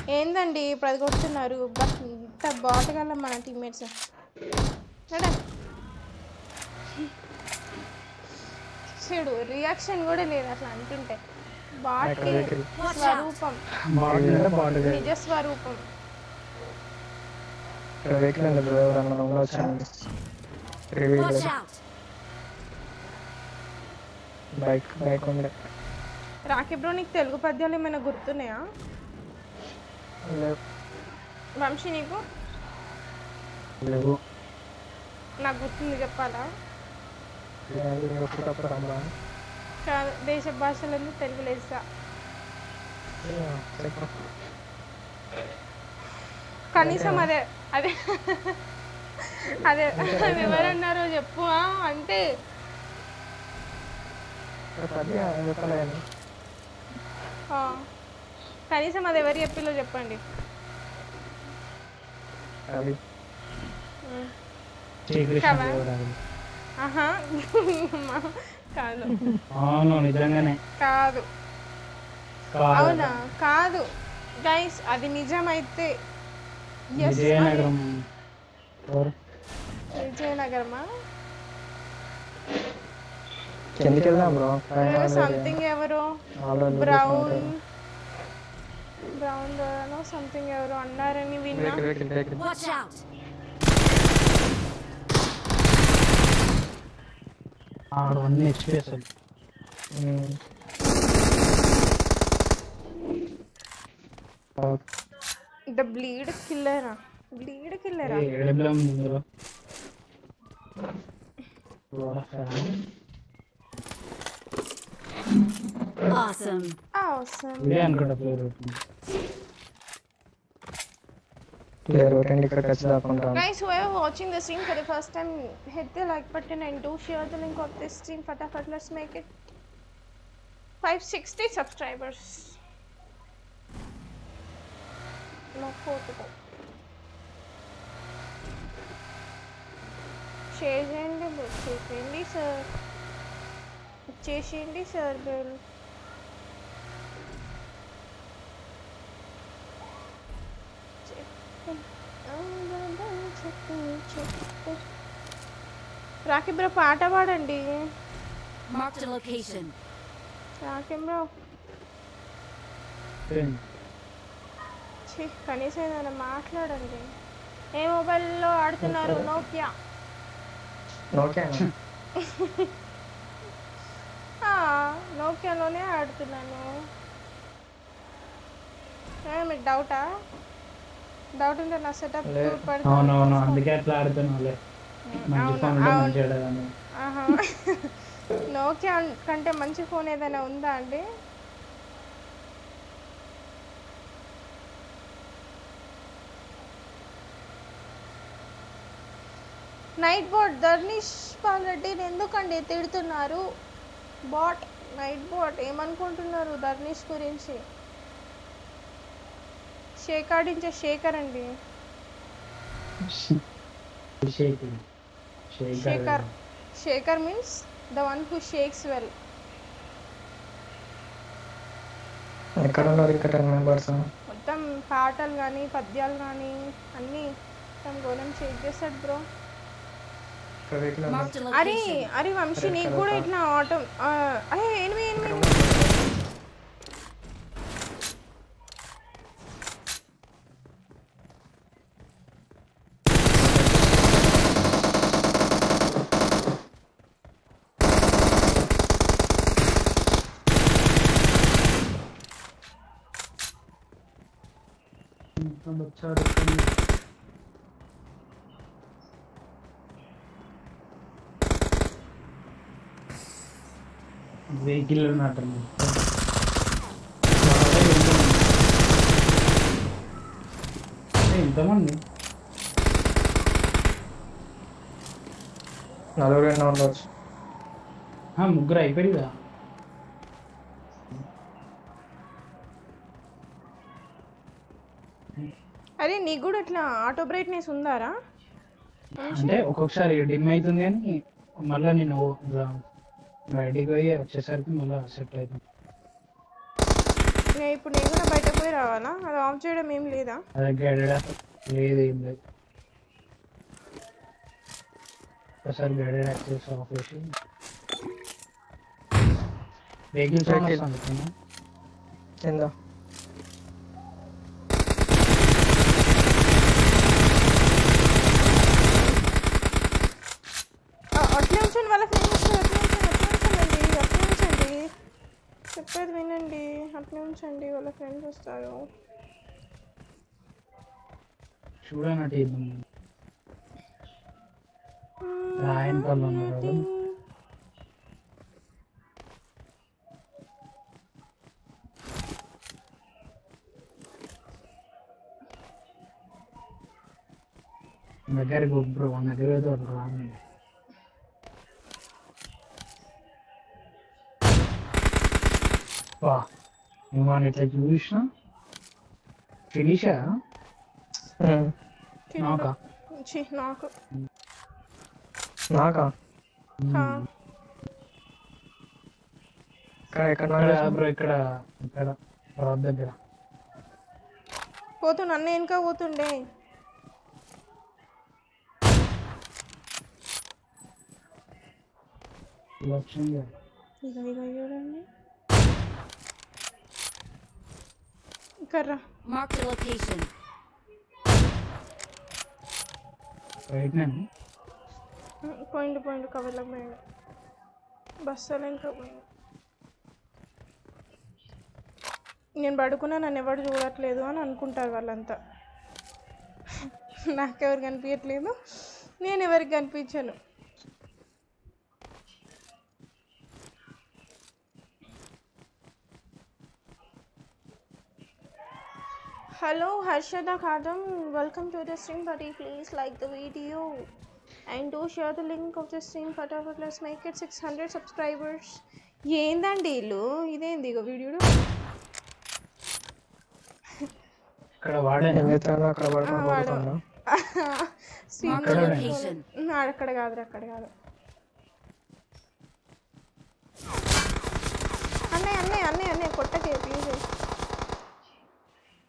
Endandi, Pragoshanaru, but the bottle of my teammates. Reaction good in a planting. Bart Svarupam. Bart in the bottle. He just Svarupam. Reveal and the brother and the other chance. Watch out. Bike on the Rakibronic Telugu Padialim and a good tunea. Vamsi Nico Lego Nagutu Japala. Desha Basal and Telugu Lesa. Kanisa Mother. I never know Japua until Kanisa Mother very appeal of Japandi. Kado. Oh no, nijangane. Kado. Avuna, kado. Guys, adi nijamaithe. Yes. Vijayanagaram. Vijayanagaram. Kendiki veldam bro. Something evaro. Brown no something evaro annarani vinna. Watch out. 1 HP. The bleed killer, na? Bleed killer. Emblem. Awesome. Awesome. We are gonna play guys, whoever watching the stream for the first time, hit the like button and do share the link of this stream. Fatafat, let's make it 560 subscribers. No, 4 to go. Cheshindi sir. Cheshindi sir, Bill. Rakib bro, paata paadandi. Mark the location. Rakib bro. Chhi, kanisam edana maatladandi. Ee mobile lo aadutunnaru Nokia. Nokia. Ha, Nokia lone aadutunnanu. Em doubt ah? Doubt in the setup tool padta. No, andike atla aadutunnale. Nokia kante manchi phone edaina unda andi. Night bot Darnish Paladi endukandi tidutunnaru bot night bot em anukuntunnaru Darnish gurinchi shake adinche shaker andi shaker means the one who shakes well. మొత్తం పాటలు గాని పద్యాలు గాని అన్ని మొత్తం golem Sheikh చేసాడు bro. అరే అరే వంశీ నీకు కూడా ఇట్లా ఆటో అరే ఎనిమిది vehicle naatram entamandi nalore nondoch ha mugra iperida అరే నీకు కూడా అట్లా ఆటో బ్రైట్నెస్ ఉందారా అంటే ఒక్కొక్కసారి డిమ్ అవుతుంది కానీ మళ్ళీ నేను బయటకు పోయి వచ్చేసరికి మళ్ళీ సెట్ అవుతుంది. ఇప్పుడు నేను కూడా బయటకు పోయి రావాలా? అది ఆఫ్ చేయడం ఏం లేదా? లేదు ఏం లేదు ఒకసారి గైడెడ్ యాక్సెస్ ఆఫ్ చేసి వెహికల్ సౌండ్ చెప్పేది వినండి అట్నే ఉంచండి వాళ్ళ ఫ్రెండ్స్ వస్తారు చూడనట్టు రాయన్ పళ్ళు ఉన్నారు దగ్గరికి ఒప్పుడు దగ్గర రాను వా నిమన్ ఇట్లా చూసినా ఫినిషా నాకా చి నాకు నాకా హా ఇక్కడ బ్రో ఇక్కడ రాడ్ దగ్గర పోతున్నా అన్న ఇంకా పోతుండే లక్షంగా ఇదిగో చూడండి कर मार्क द लोकेशन राइट ना पॉइंट कवर लग में నేను పడుకున్నా నన్ను ఎవరు చూడట్లేదు అని అనుకుంటారు వాళ్ళంతా. నాకెవరు కనిపించట్లేదు, నేను ఎవరికి కనిపించను. Hello Harshada Kadam, welcome to the stream buddy. Please like the video and do share the link of the stream. Fatafat, let's make it 600 subscribers. ఏందండి ఇల్లు ఇదేంది ఇగో వీడియోలో ఇక్కడ వాడే నిమిత్రాన అక్కడ వాడుకుంటున్నా స్ట్రీమ్ అక్కడ కాదు అక్కడ కాదు అన్నే అన్నే అన్నే అన్నే కొట్టకే ప్లీజ్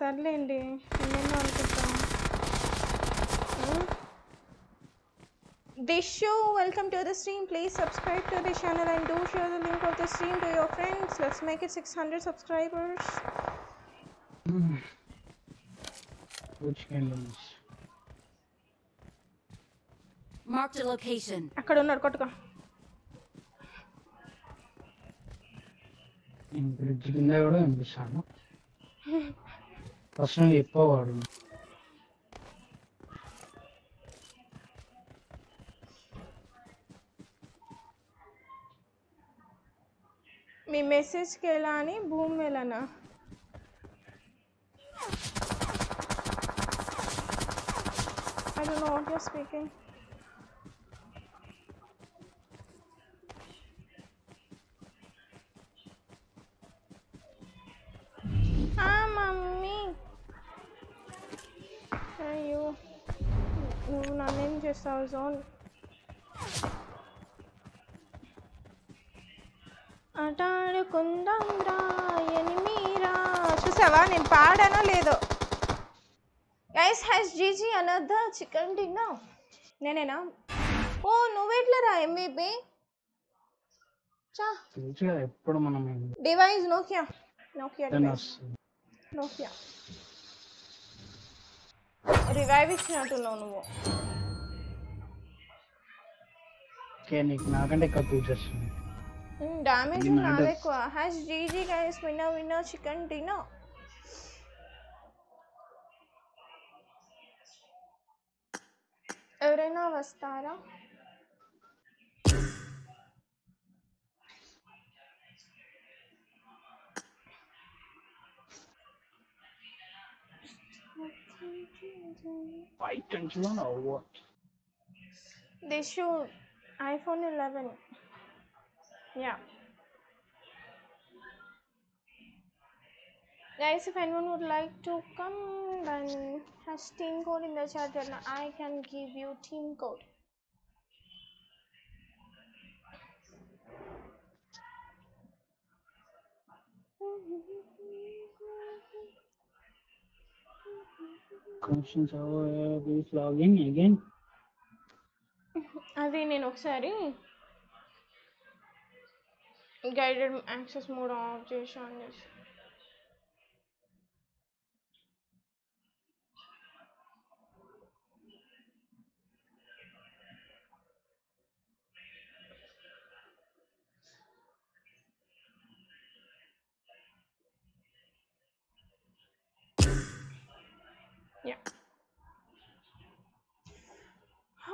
సర్లేండి. Dishu, welcome to the stream. Please subscribe to the channel and do share the link of the stream to your friends. Let's make it 600 subscribers. Which can lose? Mark the location. అక్కడ ఉన్నాడు, కొట్టుకో. Bridge కింద కూడా కనిపిస్తాను first నుండి ఎక్కువ వాడు. మీ మెసేజ్కి ఎలా అని భూమి వెళ్ళనా స్పీకింగ్. మమ్మీ అయ్యో నువ్వు నన్నేం చేస్తావు జోన్ ఆటాడుకుందాం రా ఎనిమిరా. చూసావా నేను పాడానో లేదో. Guys has GG another chicken dinner. నేనేనా? ఓ నువ్వెట్లా రా ఎంబీబీ ఎప్పుడు మనం device Nokia Nokia Nokia revive ఇచ్చినట్టున్నావు నువ్వు. డామేజ్ నాది ఎక్కువ. Hash GG guys winner winner chicken dinner. ఎవరైనా వస్తారా? Fight and run or what? They show iPhone 11. Yeah. Guys, if anyone would like to come, then has team code in the chat, then I can give you team code. Questions over this logging again. అది నేను ఒకసారి guided access mode off చేశాను. Yeah.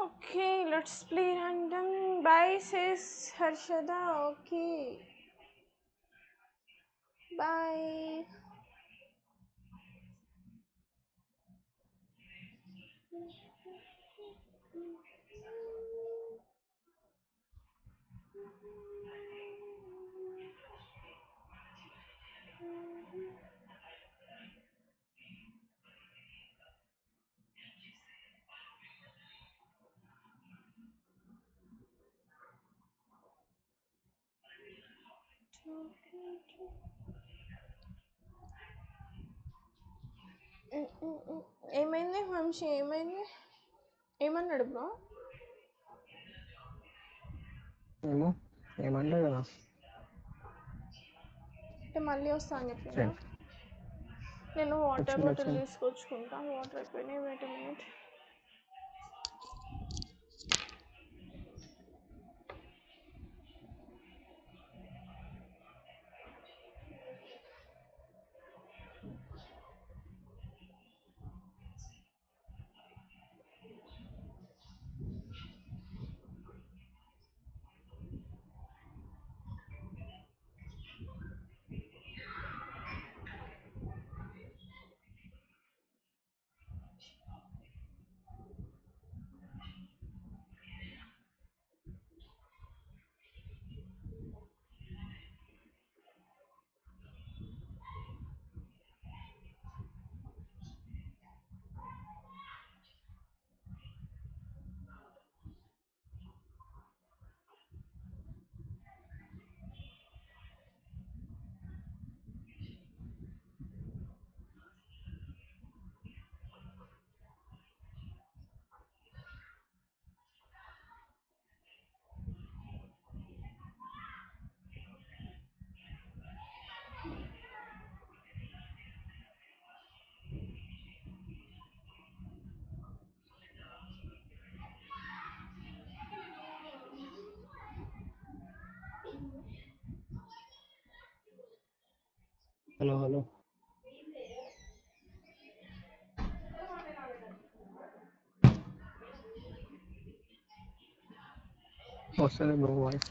Okay, let's play random. Bye, says Harshada. Okay. Bye. ఏమైంది వంశీ? ఏమైంది? ఏమన్నాడు bro? ఏమో ఏమన్నాడు కదా, అంటే మళ్ళీ వస్తా అని చెప్పినా. నేను వాటర్ బాటిల్ తీసుకొచ్చుకుంటా, వాటర్ అయిపోయినాయి. Wait a minute. Hello, hello. What's the name of your wife?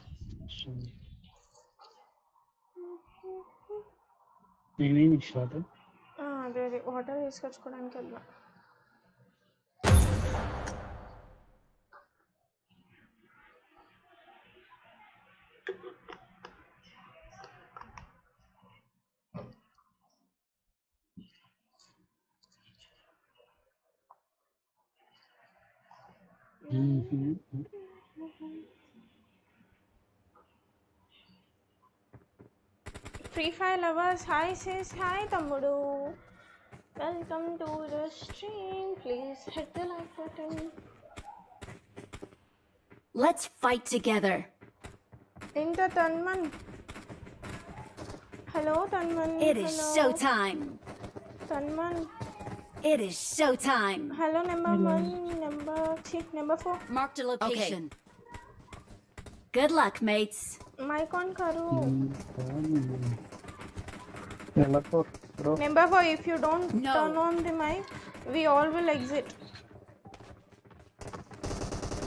You name is Shraddha? Ah, there is water is catch code and Kerala. Free Fire lovers, hi sis, hi Tamudu. Welcome to the stream. Please hit the like button. Let's fight together. Into Tanman. Hello Tanman. It is showtime. Tanman. It is showtime. Hello number one, number three, number four. Mark the location. Okay. Good luck, mates. Mic on karu. Number four. Bro. Number four. If you don't turn on the mic, we all will exit.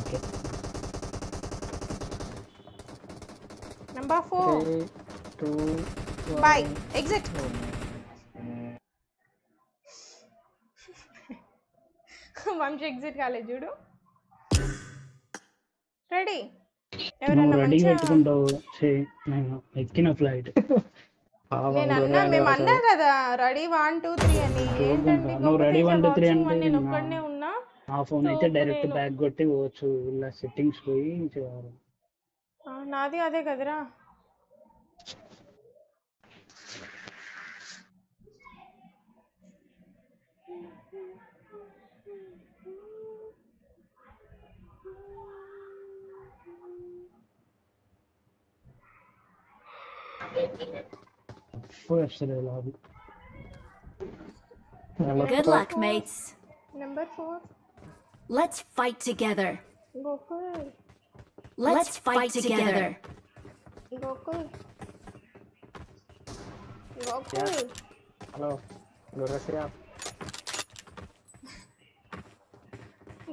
Okay. Number four. 3, 2, 1. Bye. Exit. Vamsi exit kale judu. Ready? Everanna ready pettukundo. Hey, nenu ekkina flight. Nenu anna mem anna kada ready 1 2 3 ani. Entandi no ready 1 2 3 ani nenu okkane unna. Aa phone aithe direct back gotti pochu illa settings poyi cheyaru. Aa naadi ade kadra. Good luck, mates. Number four. Let's fight together. Goku. Let's fight together. Goku. Goku. Hello. Goku.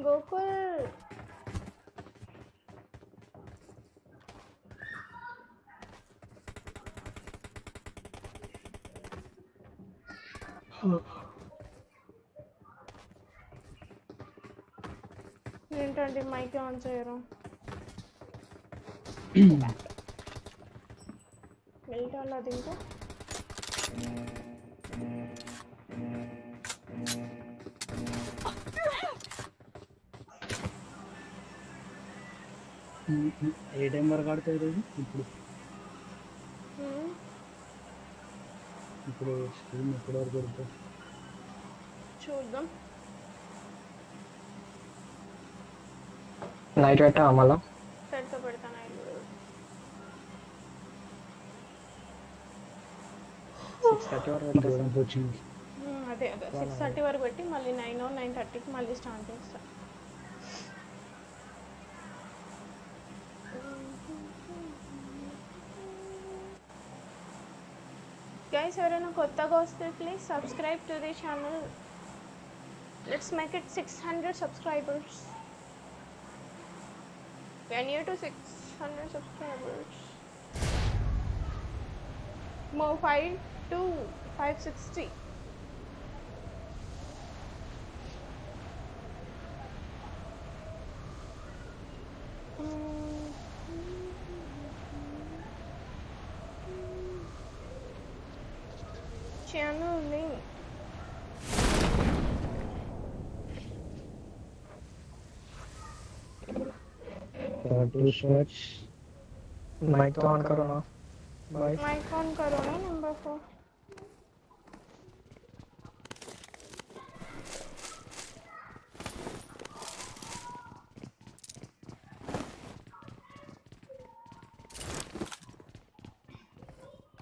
Goku. ఏంటండి mic on చేయరు? వెళ్ళాలి అది ఇంకా. ఏ time వరకు ఆడుతుంది రోజు? ఇప్పుడు ఇప్పుడు వరకు చూద్దాం. నైట్ అట అమల పెడతా పెడతా నైట్ అదే 6:30 వరకు పెట్టి మళ్ళీ 9 or 9:30 కి మళ్ళీ స్టార్ట్ చేస్తా. Guys, everyone kotta goste please subscribe to the channel. Let's make it 600 subscribers. We are near to 600 subscribers. More 5 to 560. Channel link. Do search. Mic on karo na. Bye. Mic on karo na number 4.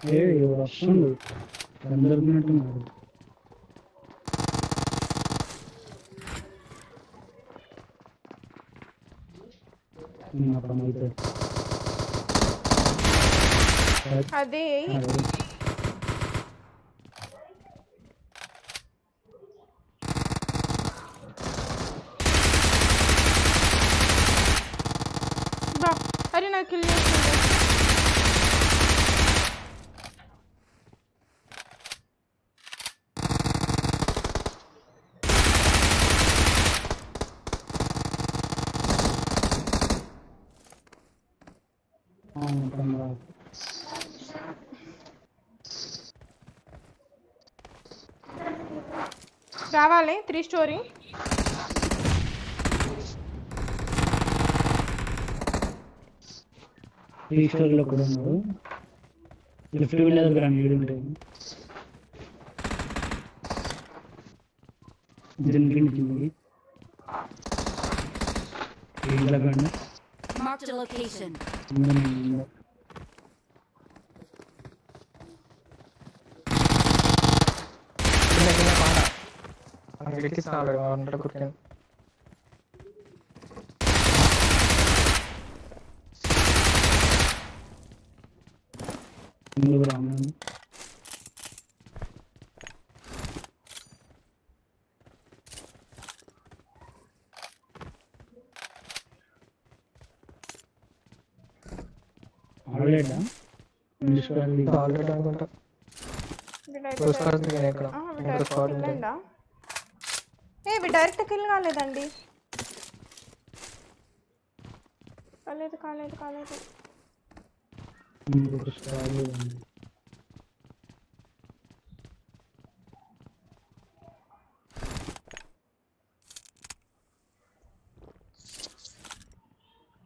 Hey, you are so. अंदर में तो मारो नहीं आप हम इधर आधे बा अरे ना किल రావాలి 3 story. లో కూడా ఉన్నాడు. లిఫ్ట్ వీల్ దగ్గర నీడు ఉంటాయి. దీనికి మార్క్ ది లొకేషన్. लेके सामने लगा अंदर करके इन लोग आने हैं ऑलरेडी ना मिस्टर लीग ऑलरेडी आने वाला तो उसका तो क्या करा उनका शॉट लेना. ఏ వి డైరెక్ట్ కిల్ కాలేదండి కాలేదు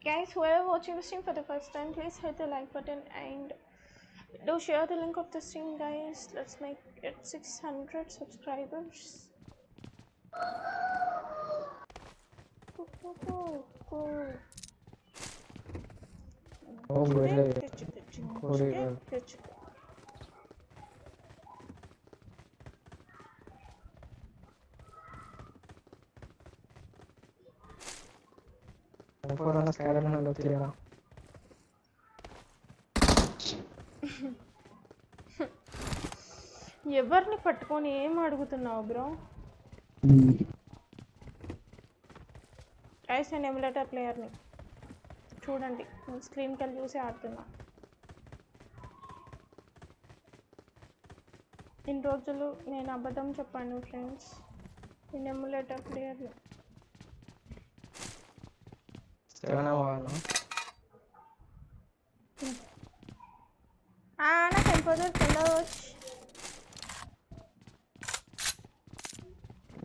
Guys, whoever watching the stream for the first time, please hit the like button and do share the link of the stream guys. Let's make it 600 subscribers. ఎవరిని పట్టుకొని ఏం అడుగుతున్నావు బ్రో? Guys, నేను emulator player ని చూడండి screen కెళ్ళి చూసి ఆడుతున్నా. ఇన్ని రోజులు నేను అబద్ధం చెప్పాను ఫ్రెండ్స్, నేను ఎమ్యులేటర్ ప్లేయర్ ని. నా కంప్యూటర్ కింద వచ్చి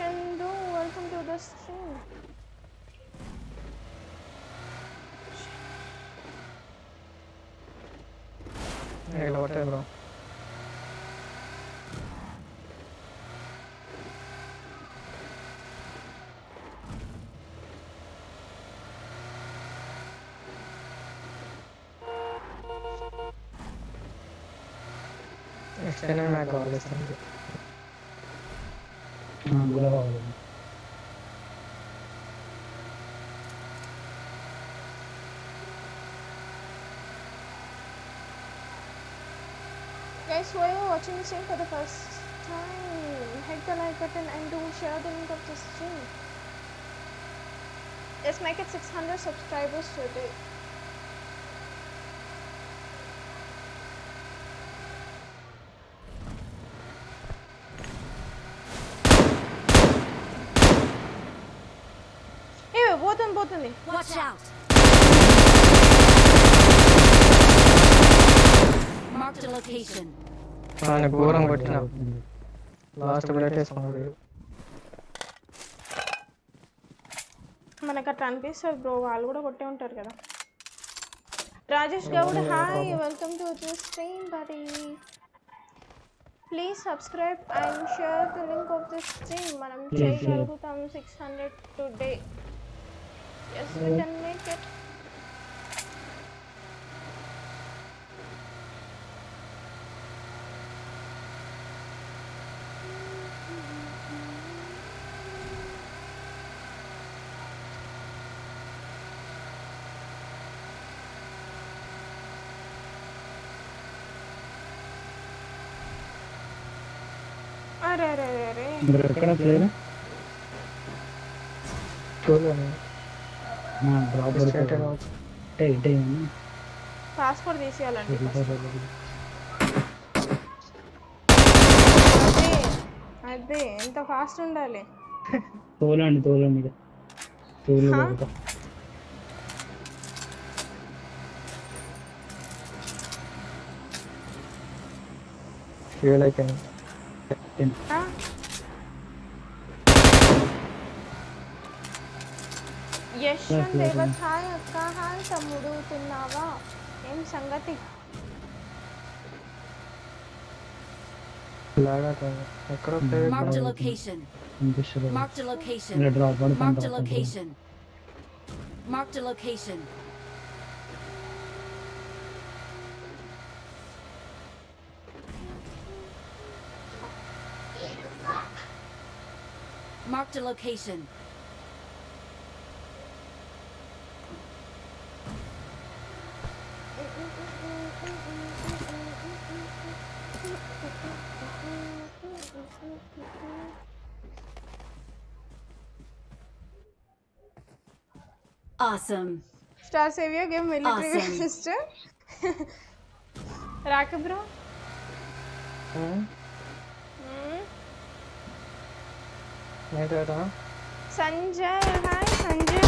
Chandu welcome to the stream Hello, what bro? Next time I call this one. Guys, who are you watching the stream for the first time? Hit the like button and do share the link of the stream. Let's make it 600 subscribers today. Hey, both on. Watch out! Marked a location. I am going to last bullet is on. Bro, Rajesh Goud, hi, welcome to the stream, buddy. Please subscribe and share the link of the stream. Manam cheyalagutam 600 today. Yes, we can make it. Where are you? No, take. Pass for this year. Fast undale. Tolandi. Feel I can. Huh? Vishwan Devath, hi Akka, hi Tamudu, Tinnava, em Sangati. Marked a location. Marked a location. Marked a location. Marked a location. Marked a location. Awesome. Star Savior gave military awesome. Sister. Rakib bro. Sanjay, hi Sanjay.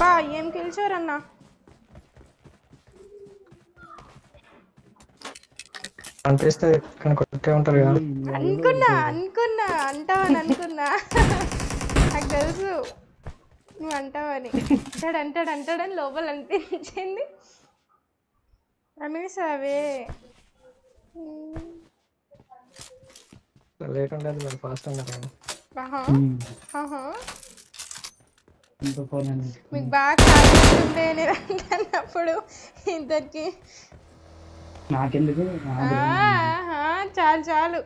Pa, em kill chorana. Anteste kan kotte untaru ga ankunna antavani ankunna నాకు తెలుసు నువ్వు అంటావని అంటాడని లోపల అనిపించింది అమేసావే late ఉండదు మరి fast ఉండదు మీకు back ఉండే నేను అంటున్నప్పుడు ఇద్దరికి నాకెందుకు చాలు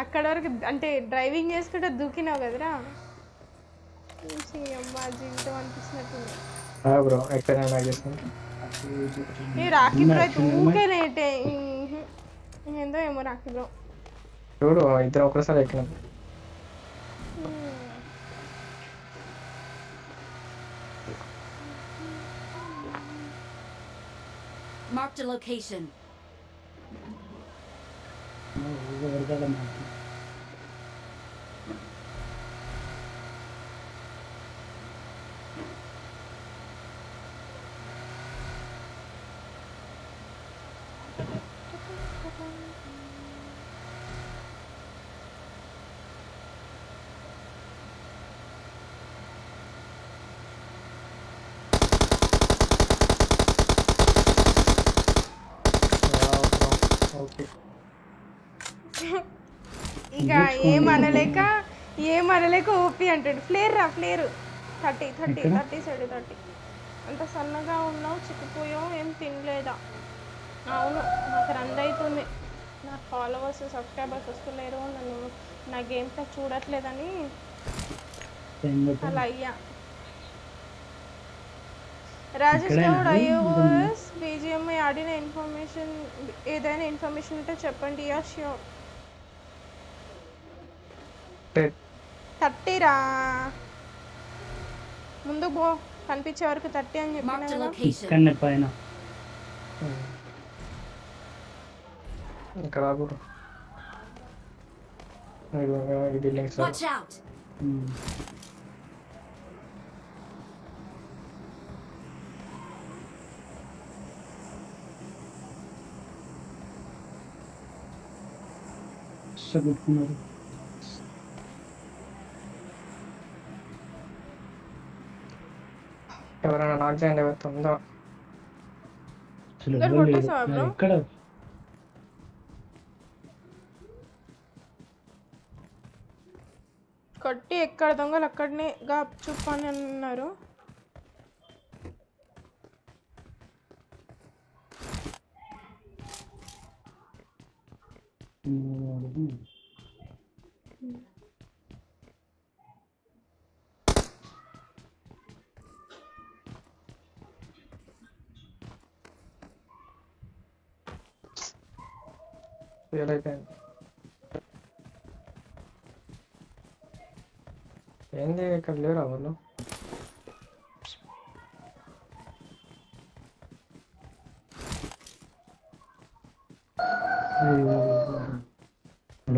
అక్కడ వరకు అంటే డ్రైవింగ్ చేసుకుంటే దూకినావు కదరా అమ్మా జీవితం అనిపించినట్టుంది రాఖీ బ్రో ఊకేనేటే ఏందో ఏమో రాఖీ బ్రో చూడు ఇద్దరు ఒకసారి ఎక్కినాం. Marked a location. ఏమనలేక ఓపి అంటాడు. ఫ్లేర్ రా ఫ్లేరు 30 అంత సన్నగా ఉన్నావు, చిక్కిపోయావు, ఏం తినలేదా? అవును నాకు రన్ అవుతుంది, నా ఫాలోవర్స్ సబ్స్క్రైబర్స్ వస్తులేరు, నన్ను నా గేమ్ తా చూడట్లేదని అలా అయ్యా. రాజేష్ గౌడ్ ఐఓఎస్ బీజిఎంఐ ఆడిన ఇన్ఫర్మేషన్ ఏదైనా ఇన్ఫర్మేషన్ ఉంటే చెప్పండి. Yeah sure. 30 రా ముందు పో, కనిపించే వరకు 30 అని చెప్పిన పైన ఇక్కడ రాబోడు. ఇది లింక్స్ సగుతున్నారు. ఎవరైనా నాకు చేయండి, ఎవరుతుందో ఇక్కడ కొట్టి ఎక్కడ దొంగలు అక్కడనే గాప్ చూపని అన్నారు. ఏంది ఇక్కడ లేరా వాళ్ళు?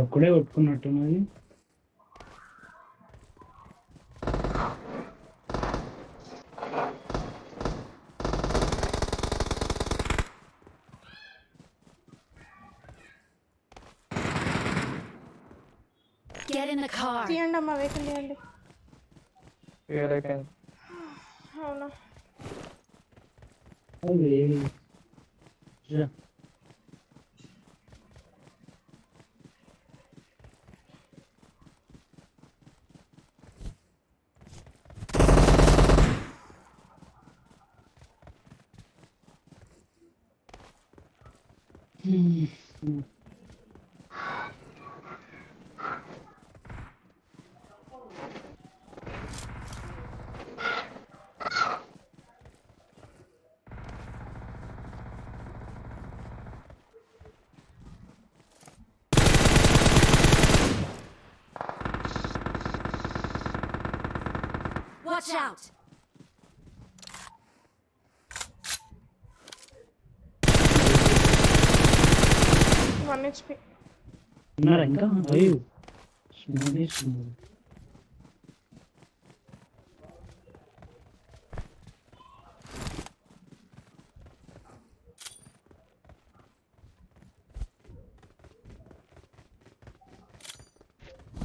ఒక్కడే కొట్టుకున్నట్టున్నది. తీయండి అమ్మా వెహికల్ తీయండి. అవునా Watch out. One HP. Not inga. Ayu. Smoothie smooth.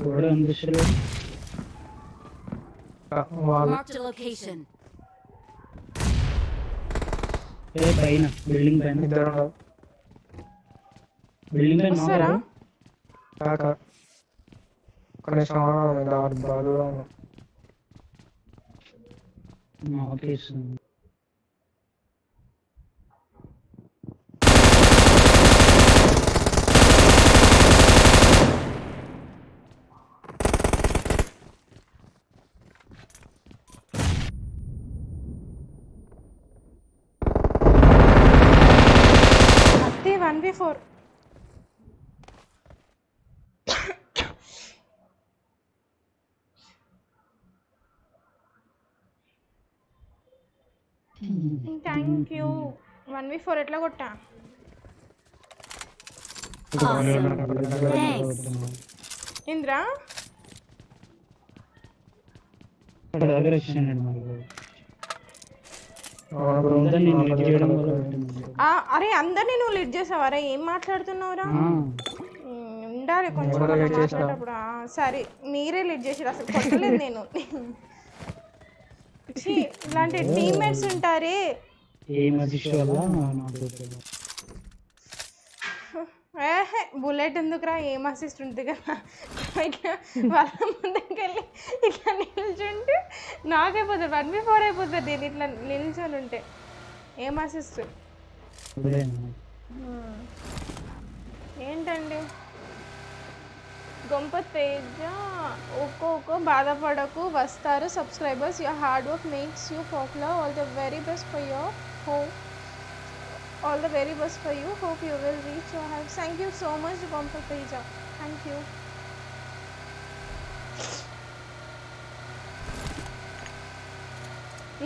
What on this side? Marked a location. Hey, paina building paina idhar ho. Building paina sir ka ka connection ho raha hai dar balu raha. No okay sir. Thank you. 1v4 etla kotta. Awesome. Thanks. Indra? అరే అందరినీ నువ్వు lead చేసావు. అరే ఏం మాట్లాడుతున్నావురా ఉండాలి కొంచెం మాట్లాడేటప్పుడు. సరే మీరే లీడ్ చేసారు అసలు కొట్టలేదు నేను. ఇలాంటి టీమ్మేట్స్ ఉంటారే బుల్లెట్ ఎందుకురా ఏం అసిస్ట్ ఉంటుంది కదా ఇట్లా వాళ్ళ ముందుకెళ్ళి ఇట్లా నిల్చుంటే నాకైపోతుంది 1v4 అయిపోతుంది. నేను ఇట్లా నిల్చొని ఉంటే ఏం అసిస్ట్ ఏంటండి. గొంప తేజ ఒక్కొక్క బాధపడకు వస్తారు subscribers. Your hard work makes you popular. All the very best for your home. All the very best for you. Hope you will reach your heights. Thank you so much, Gompa Teja. Thank you.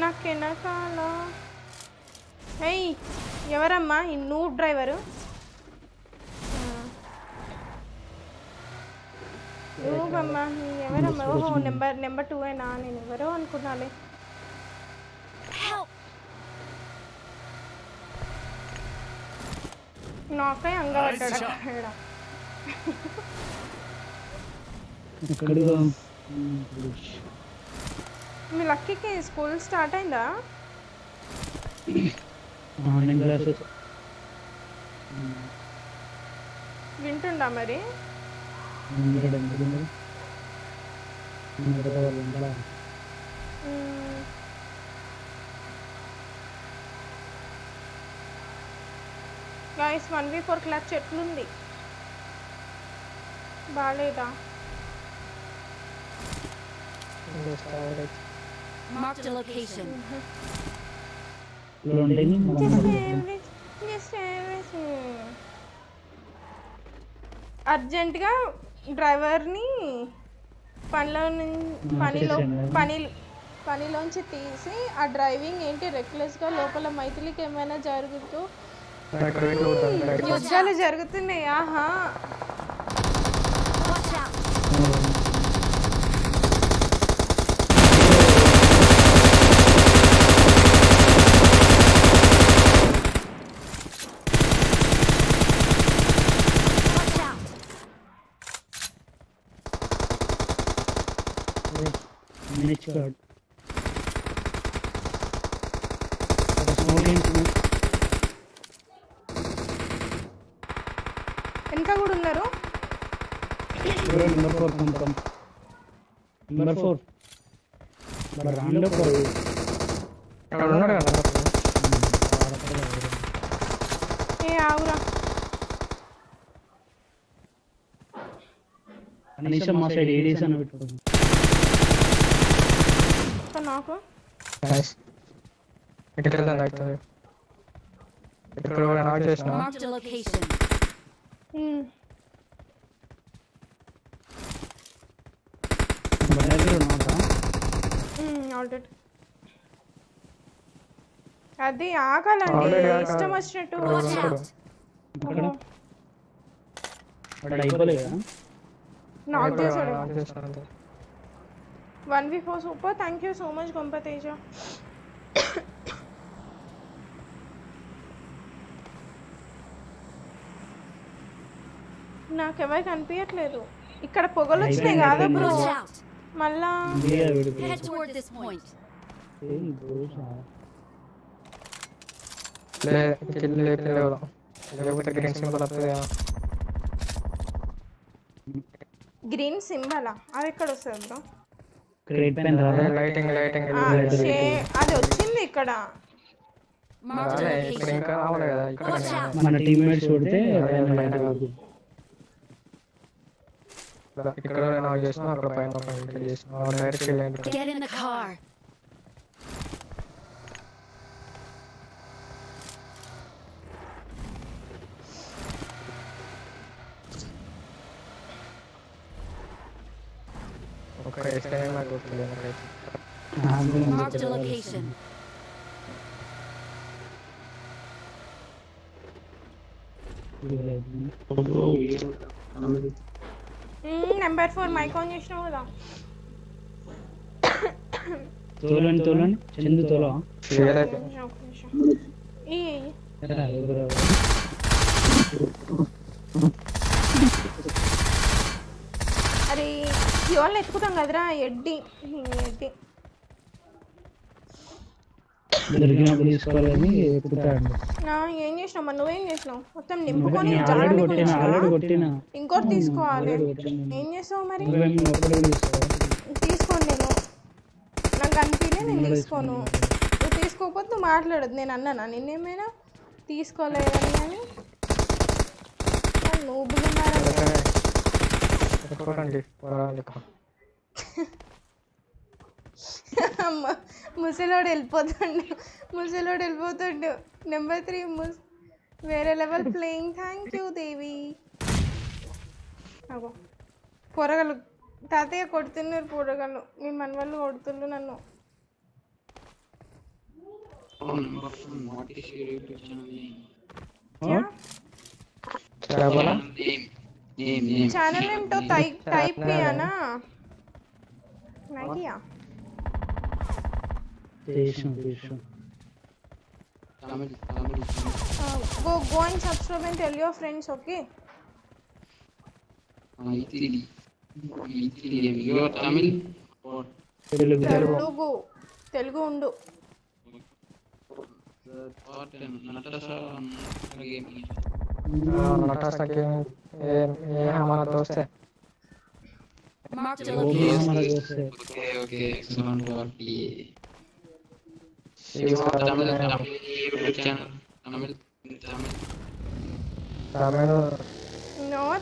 Nakenakala. Hey, evaramma ee noob driver? Noob amma ee evaramma? Oh, number 2 ena nenu evaro anukunnale. Help. నాకై అంగ పట్టాడు అక్కడ. మీ లక్కీకి school start అయిందా? వింటుందా మరి? Guys, 1v4 clutch etlundi baaleda. Mark the location. Urgent ga driver ni panilonchi teesi aa driving enti reckless ga lopala Mythili ki emaina jarugutho. యుద్ధాలు జరుగుతున్నాయి. ఆహా ఇంకా కూడా ఉన్నారు. నంబర్ 4 మరి రాండో పోరు అక్కడ ఉన్నాడు కదా. ఏ ఆవురా అనిష మా సైడ్ ఏడీస్ అన్న పెట్టుకోండి. నాకు గైస్ ఇక్కడ దా నాకు ఇక్కడ ఎవరు నాకు చేస్తున్నా. అది ఆగాలండి ఇష్టం వచ్చినట్టు. One v four super. Thank you so much Gompa Teja. నాకెవరు కనిపించట్లేదు ఇక్కడ. పొగలు వచ్చినాయి కాదా బ్రో? మళ్ళా గ్రీన్ సింబల్ అది ఎక్కడ వస్తుంది బ్రో? అది వచ్చింది ఇక్కడ. ఇక్కడ నాకు చేసిన అక్కడ పైన చేసిన ఒక Number 4 my congestion होगा। तोलन चंदू तोला। ये अरे योल ऐसे कुछ अंगादरा एड्डी। दरगाह पुलिस वाले नहीं ये कुत्ता है ना ये इंग्लिश ना मनु इंग्लिश ना उत्तम निम्बू को नहीं जाना भी कुछ ना इनको तीस को आले इंग्लिश हो मरी तीस को नहीं लो ना गंती ले नहीं तीस को नो तो तीस को पत तो मार लड़ने ना ना ना निन्ने में ना तीस को ले रही है ना नो बुला मारा ముసలోడు వెళ్ళిపోతుండు నెంబర్ 3 వేరే లెవెల్ ప్లేయింగ్ థాంక్యూ దేవి అగో పొరగలు తాతయ్య కొడుతున్నారు పొరగలు మీ మనవళ్ళు కొడుతున్నారు నన్ను ఛానల్ ఏంటో టైప్ చేయనా నాకియా Go and subscribe and tell your friends, okay? Mythili. You are Tamil or Telugu? Telugu. Telugu undu. Natasha gaming. Natasha gaming. ये हमारा दोस्त है. Okay. Excellent work.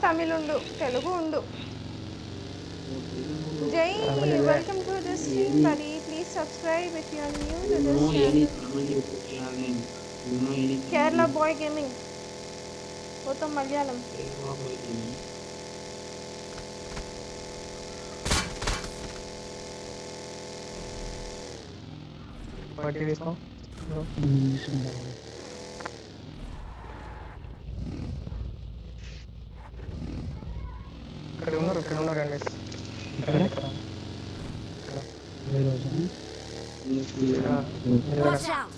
Tamil undu, Telugu undu. Jai, welcome to this stream, buddy. Please subscribe if you are new to this channel. Kerala Boy Gaming. वो तो Malayalam. What is this now? Kaduna guys. Watch out.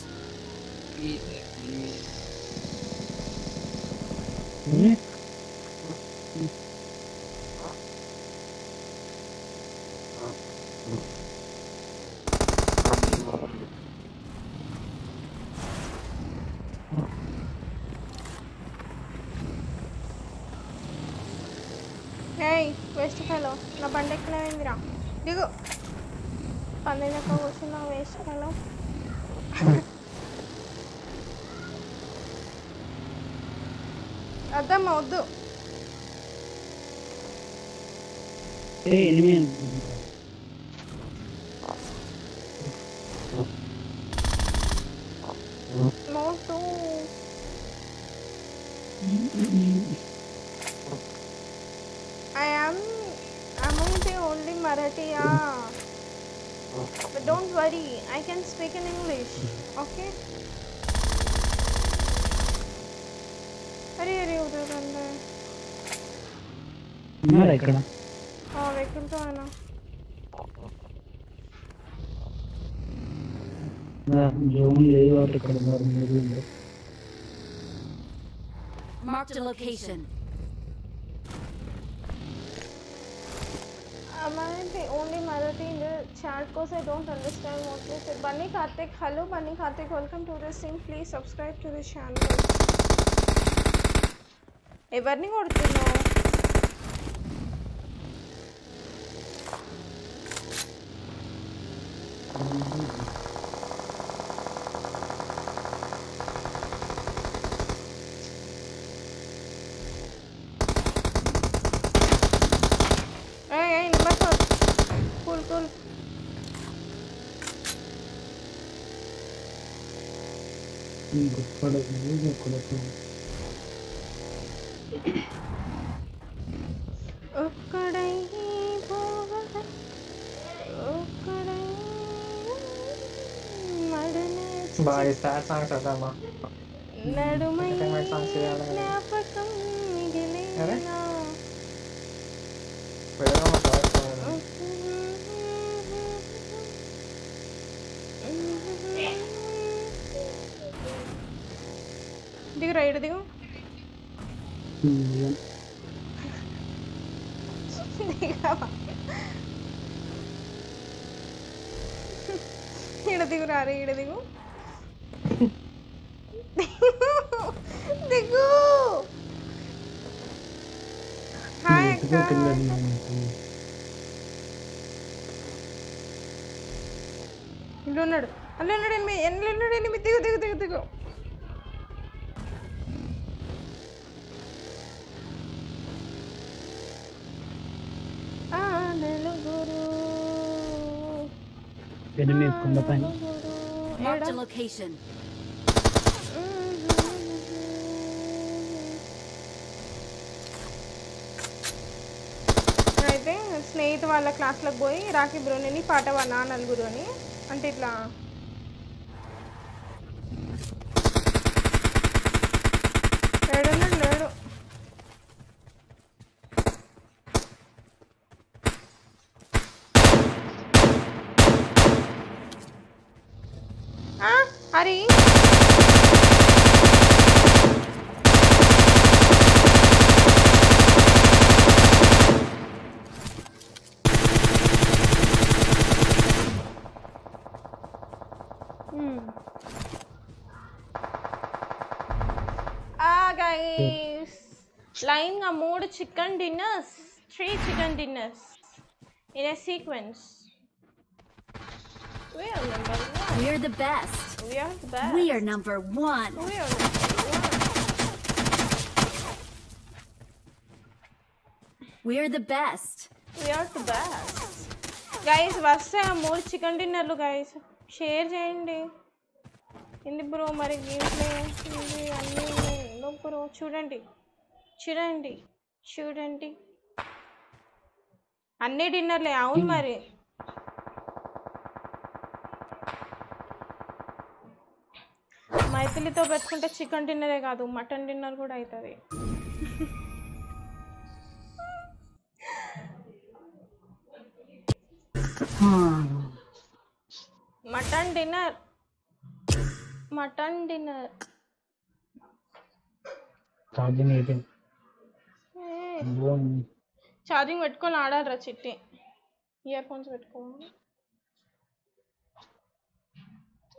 Hey, enemy. No, so. I am among the only Marathi. But don't worry, I can speak in English. Okay? Hey, hey, hey, Mark the location. Am I the only Marathi in the chat? Because I don't understand what they said. Bunny Kartik, hello Bunny Kartik, welcome to this thing. Please subscribe to the channel. Hey, Bunny, what do you know? Bye, sad songs are done. Nadumai, napakam, Right, do you? Hi, Lunard. Lunard enemy from the bank. Marked a location. I think Snaith wala class la boy Rakib bruneni paata va na naluguru ani ante itla chicken dinners, 3 chicken dinners in a sequence. We are number one. We are the best. We are the best. We are number one. We are number one. We are the best. We are the best. Guys, what's up? More chicken dinner, guys. Share it. In the bro, my gameplay. No bro, chudandi, chudandi. చూడండి అన్నీ dinner లే అవును మరి మైథిలితో పెట్టుకుంటే chicken డిన్నరే కాదు mutton dinner కూడా అవుతది mutton dinner mutton dinner combination charging petkoni aadalra chitti earphones petkoni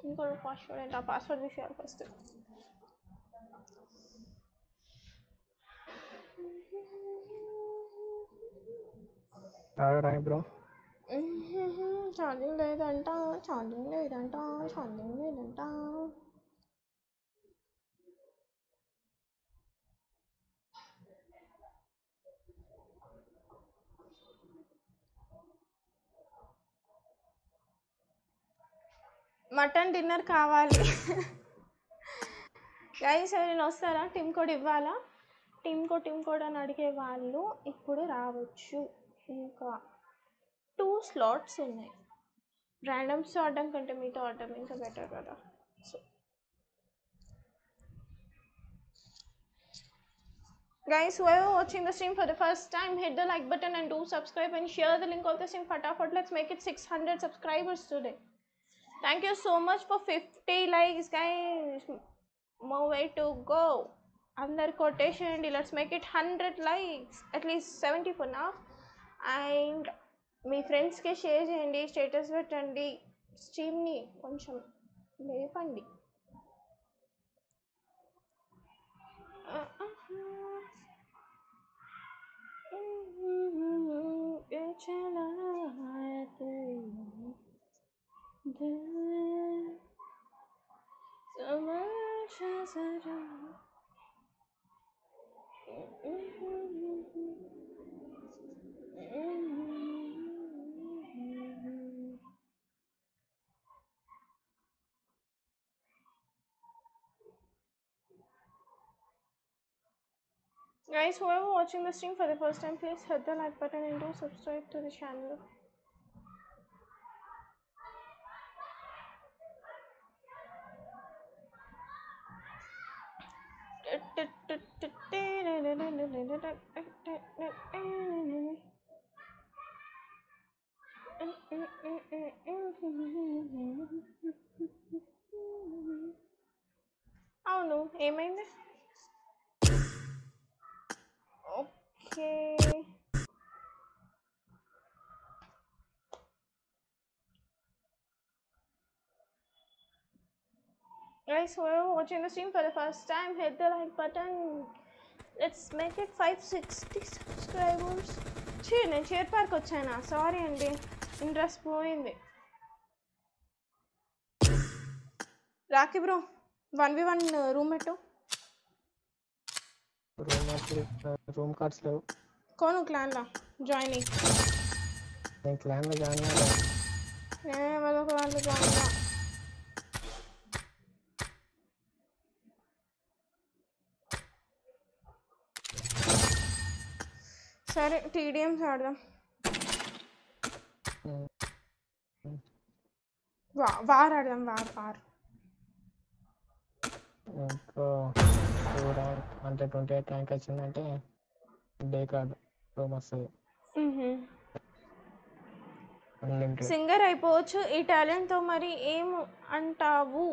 inko password enta password share first aagrai bro charging ledanta charging ledanta charging ledanta mutton dinner kavali guys evaraina ostara team code ivvala team code ani adige vallu ippudu raavochu inka 2 slots unnai random shodam kante meeto order inka better kada so guys whoever watching the stream for the first time hit the like button and do subscribe and share the link of the stream fatafat let's make it 600 subscribers today. Thank you so much for 50 likes, guys. More way to go. Under quotation, let's make it 100 likes. At least 70 for now. And my friends ke share cheyandi, status pettandi, stream ni koncham lepandi. There so much as I don't guys, whoever watching the stream for the first time, please hit the like button and do subscribe to the channel. అవును ఏమైంది okay guys, whoever watching the stream for the first time, hit the like button. Let's make it 560 subscribers. Cheer, ne cheer park ochana. Sorry andi, interest poyindi. Rakib bro, 1v1 room etto. Room cards leo. Kono clan la joining. Nain clan la join la. Nain valo clan la join la. సరే TDMs ఆడదాం war ఆడదాం war war ఇంకా అంటే 28 rank వచ్చిందంటే day card వస్తుంది singer అయిపోవచ్చు ఈ టాలెంట్తో మరి ఏం అంటావు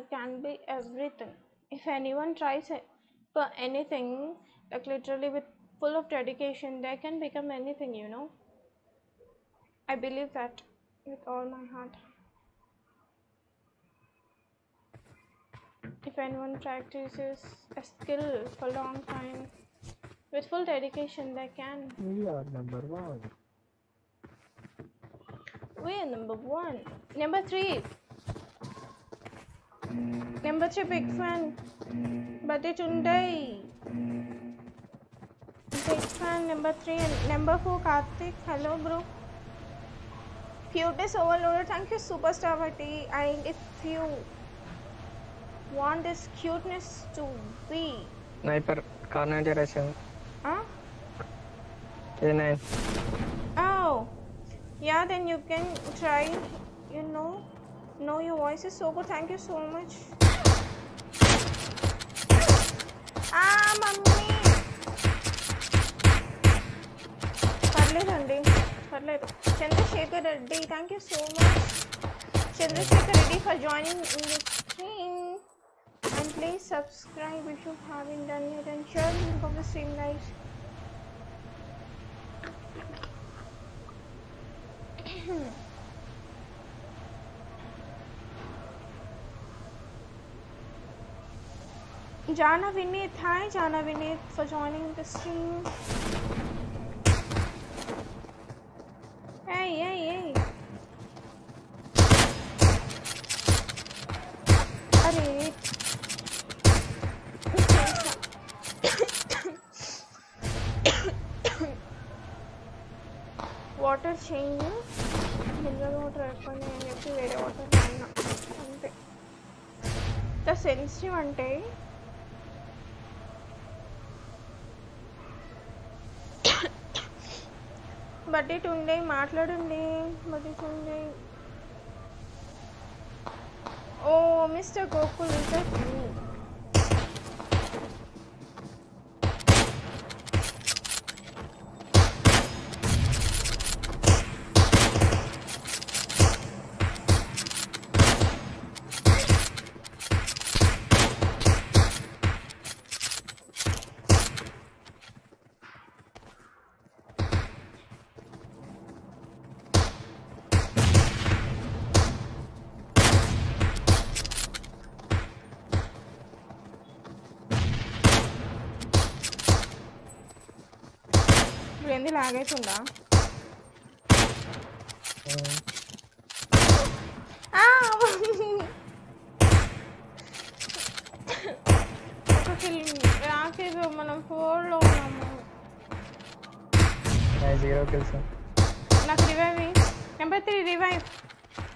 I can be everything if anyone tries for anything like literally with full of dedication they can become anything you know I believe that with all my heart if anyone practices a skill for long time with full dedication they can we are number 1 we are number 1 number 3 number 3 big fan but it today fan number 3 and number 4 Kartik hello bro cuties overloaded thank you superstar buddy and if you want this cuteness to be sniper corner direction huh K9 oh yeah then you can try you know your voice is so good thank you so much ah mummy అండి పర్లేదు Chandrashekar Reddy thank you so much Chandrashekar Reddy for joining in this stream and please subscribe if you having done it and share the link of the stream guys Jana Vineet hi Jana Vineet for joining the stream Hey, hey, hey. Arey. Water change. Mineral water apane anippi vere water anna. Ante. The sensitive ante buddy ఉండే మాట్లాడండి బడ్డీ ఉండే ఓ mister Gokul లాగైతుందా రాకేజ్ మనం ఫోన్లో ఉన్నాము నాకు revive number 3 revive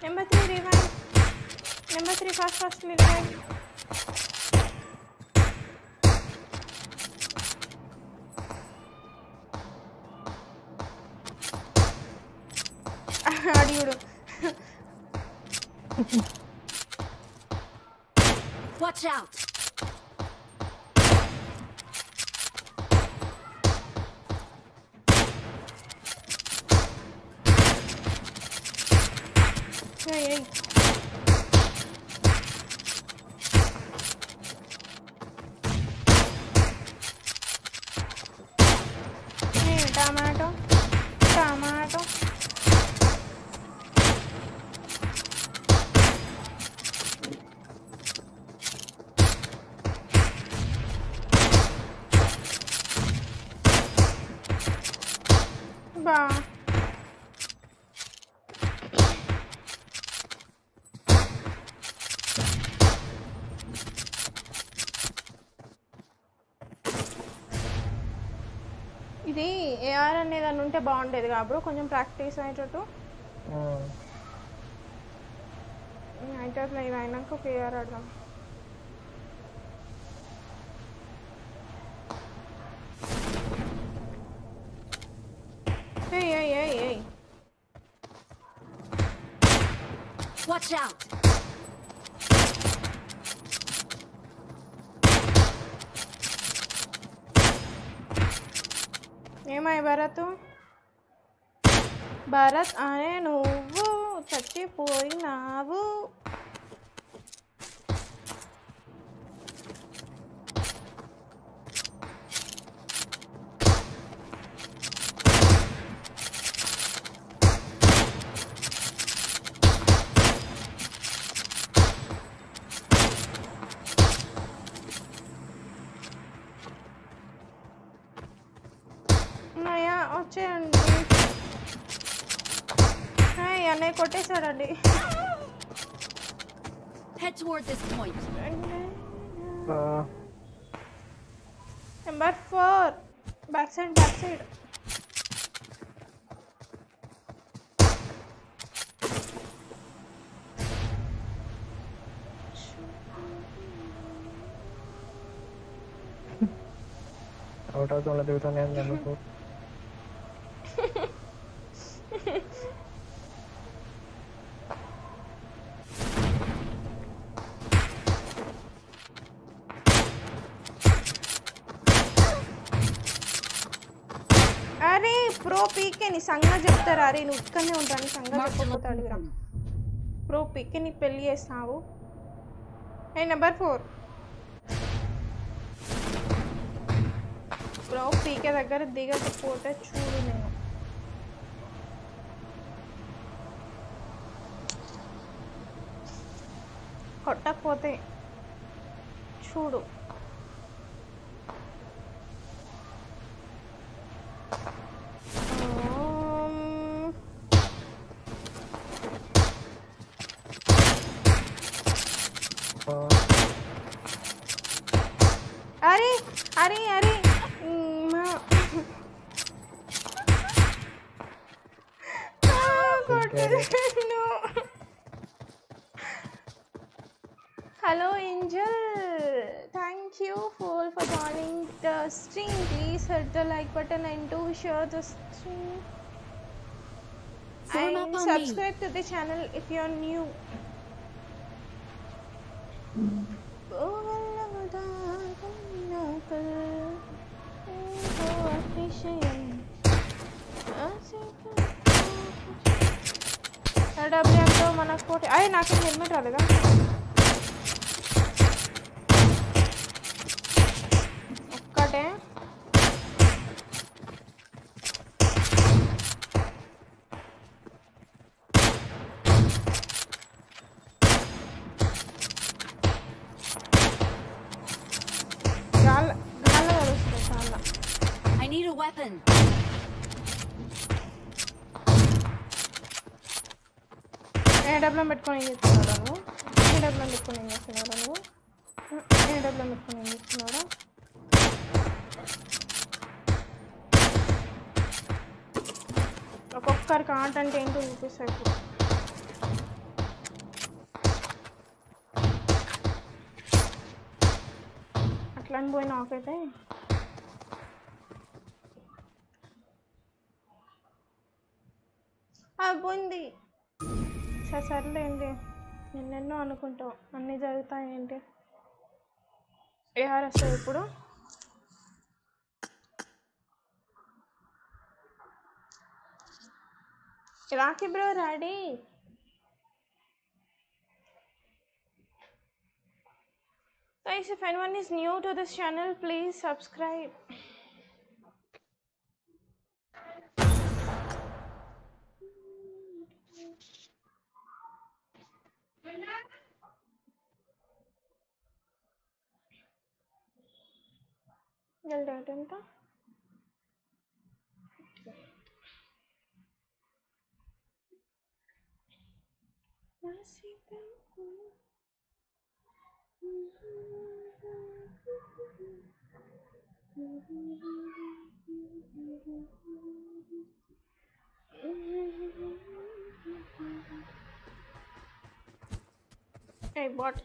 number 3 revive number 3 fast revive Watch out. Hey. Tomato. Bah. Bond is a practice. I don't know if Hey. Watch out. Am I Baratu? Bharat aane nuvu chattipoyinavu. Head toward this point. Number 4. Backside. Out of the Sangajarari, Nukan, and Pro pick any Pelias now. And number 4. Pro pick a regular digger to put a churn. Hot up for the chudo. Button and do share the stream and subscribe to the channel if you are new. Weapon. Bundi Saturday, and then no Kunto, and neither time in the Ara Sapudo Rakib, ready guys, if anyone is new to this channel, please subscribe. I bought.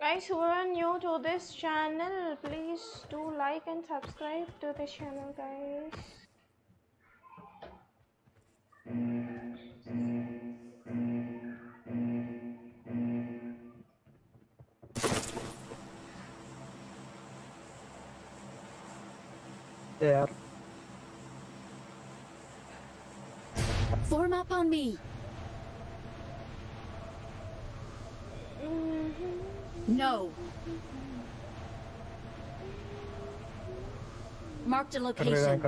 Guys, who are new to this channel, please do like and subscribe to this channel, guys. There. Form up on me. No. Mark the location.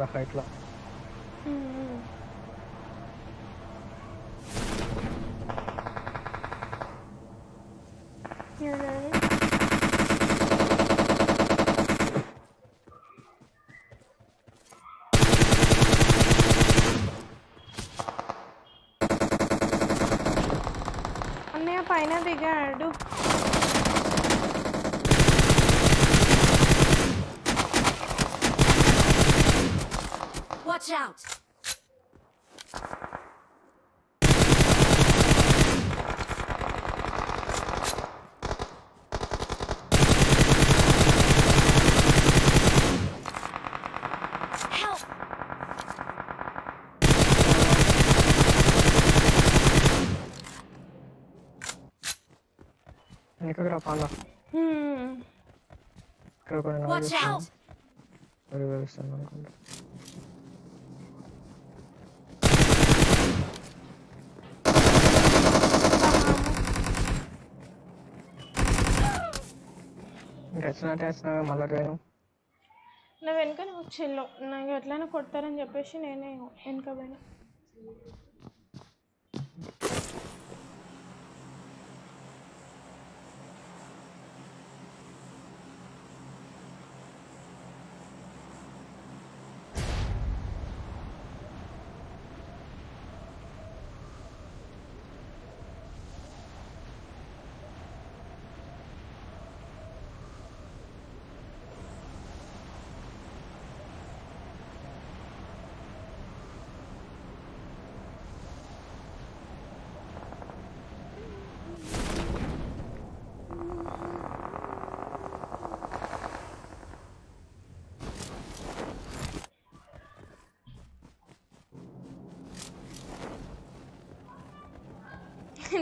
Watch out. Watch out! That's not Malagrano. No, when can you chill? No, you Atlanta Kotter and Japan and Cabana.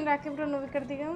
Rakib to move कर दिया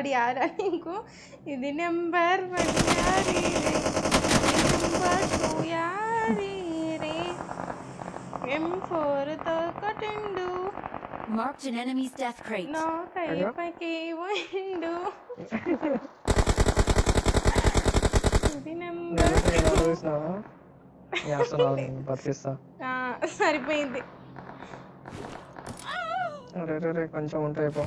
यार इनको इधर number बजारी रे number तो यारी रे M4 तो कटिंडू marked an enemy's death crate no कहीं पर के विंडो इधर नंबर यार सुनाओ बत्तीसा हाँ सारी पैंदी अरे अरे अरे कंचा उन्टा ये बा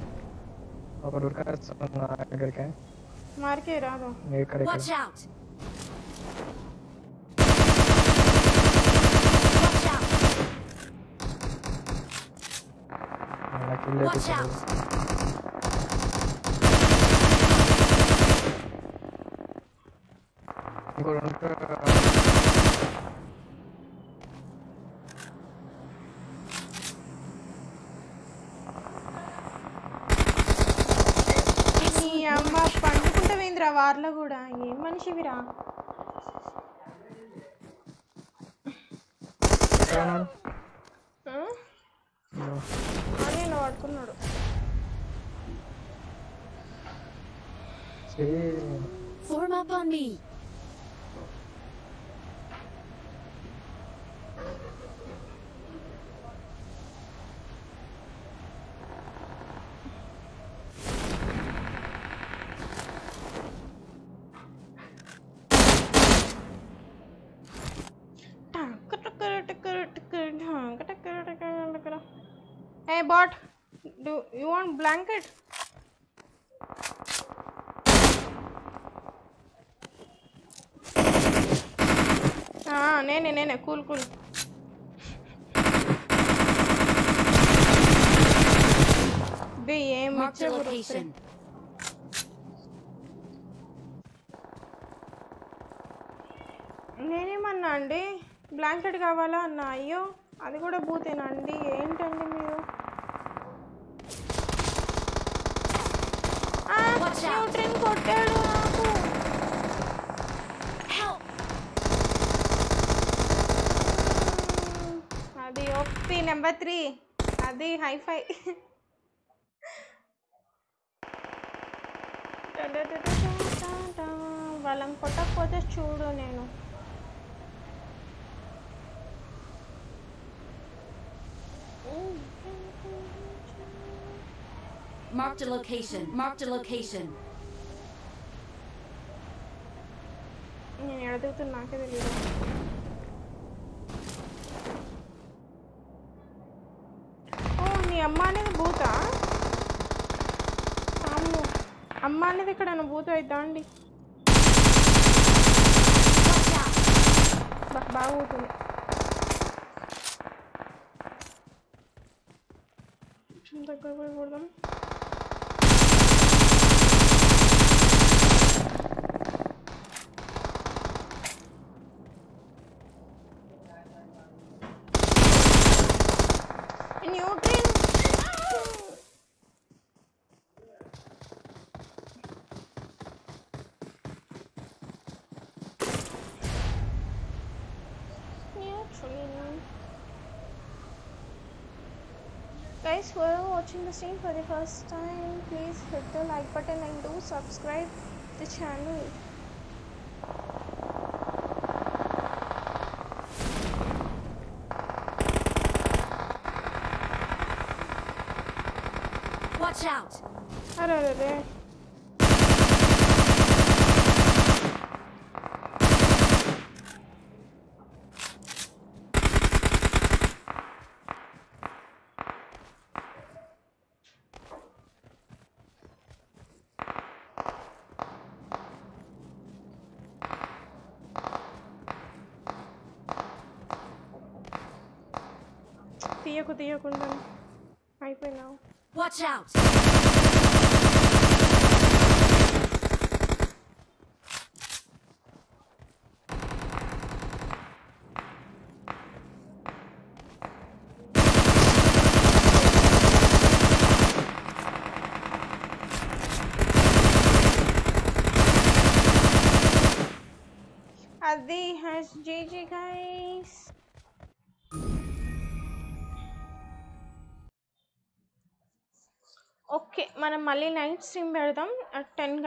ఒక డుర్కర్ సన్న దగ్గరికి మార్కే రాదు ఇక్కడ watch out Watch out! Hey, amma, Pandukunta Vendra varla kuda. Em manishi vira. I don't know what Form up on me. Hey, bot. Do you want blanket? Ah, no, cool. Be mark the location. Nenimana andi blanket kavala anna ayyo adi kuda boothena andi entandi meeru Watch out! Train kottadu naaku. Help! Adi OP number 3. Adi high five. Valam kottapothe chudu nenu. Marked a location. Oh, ni amma ne boota. Tamu. Amma ne ikkada na boota idandi. Bagutundi. Chunda garba boldam. Guys, who are watching the stream for the first time, please hit the like button and do subscribe the channel. Watch out! Ararare. Watch out! Adi has GG guys. Okay, we will night stream at 10.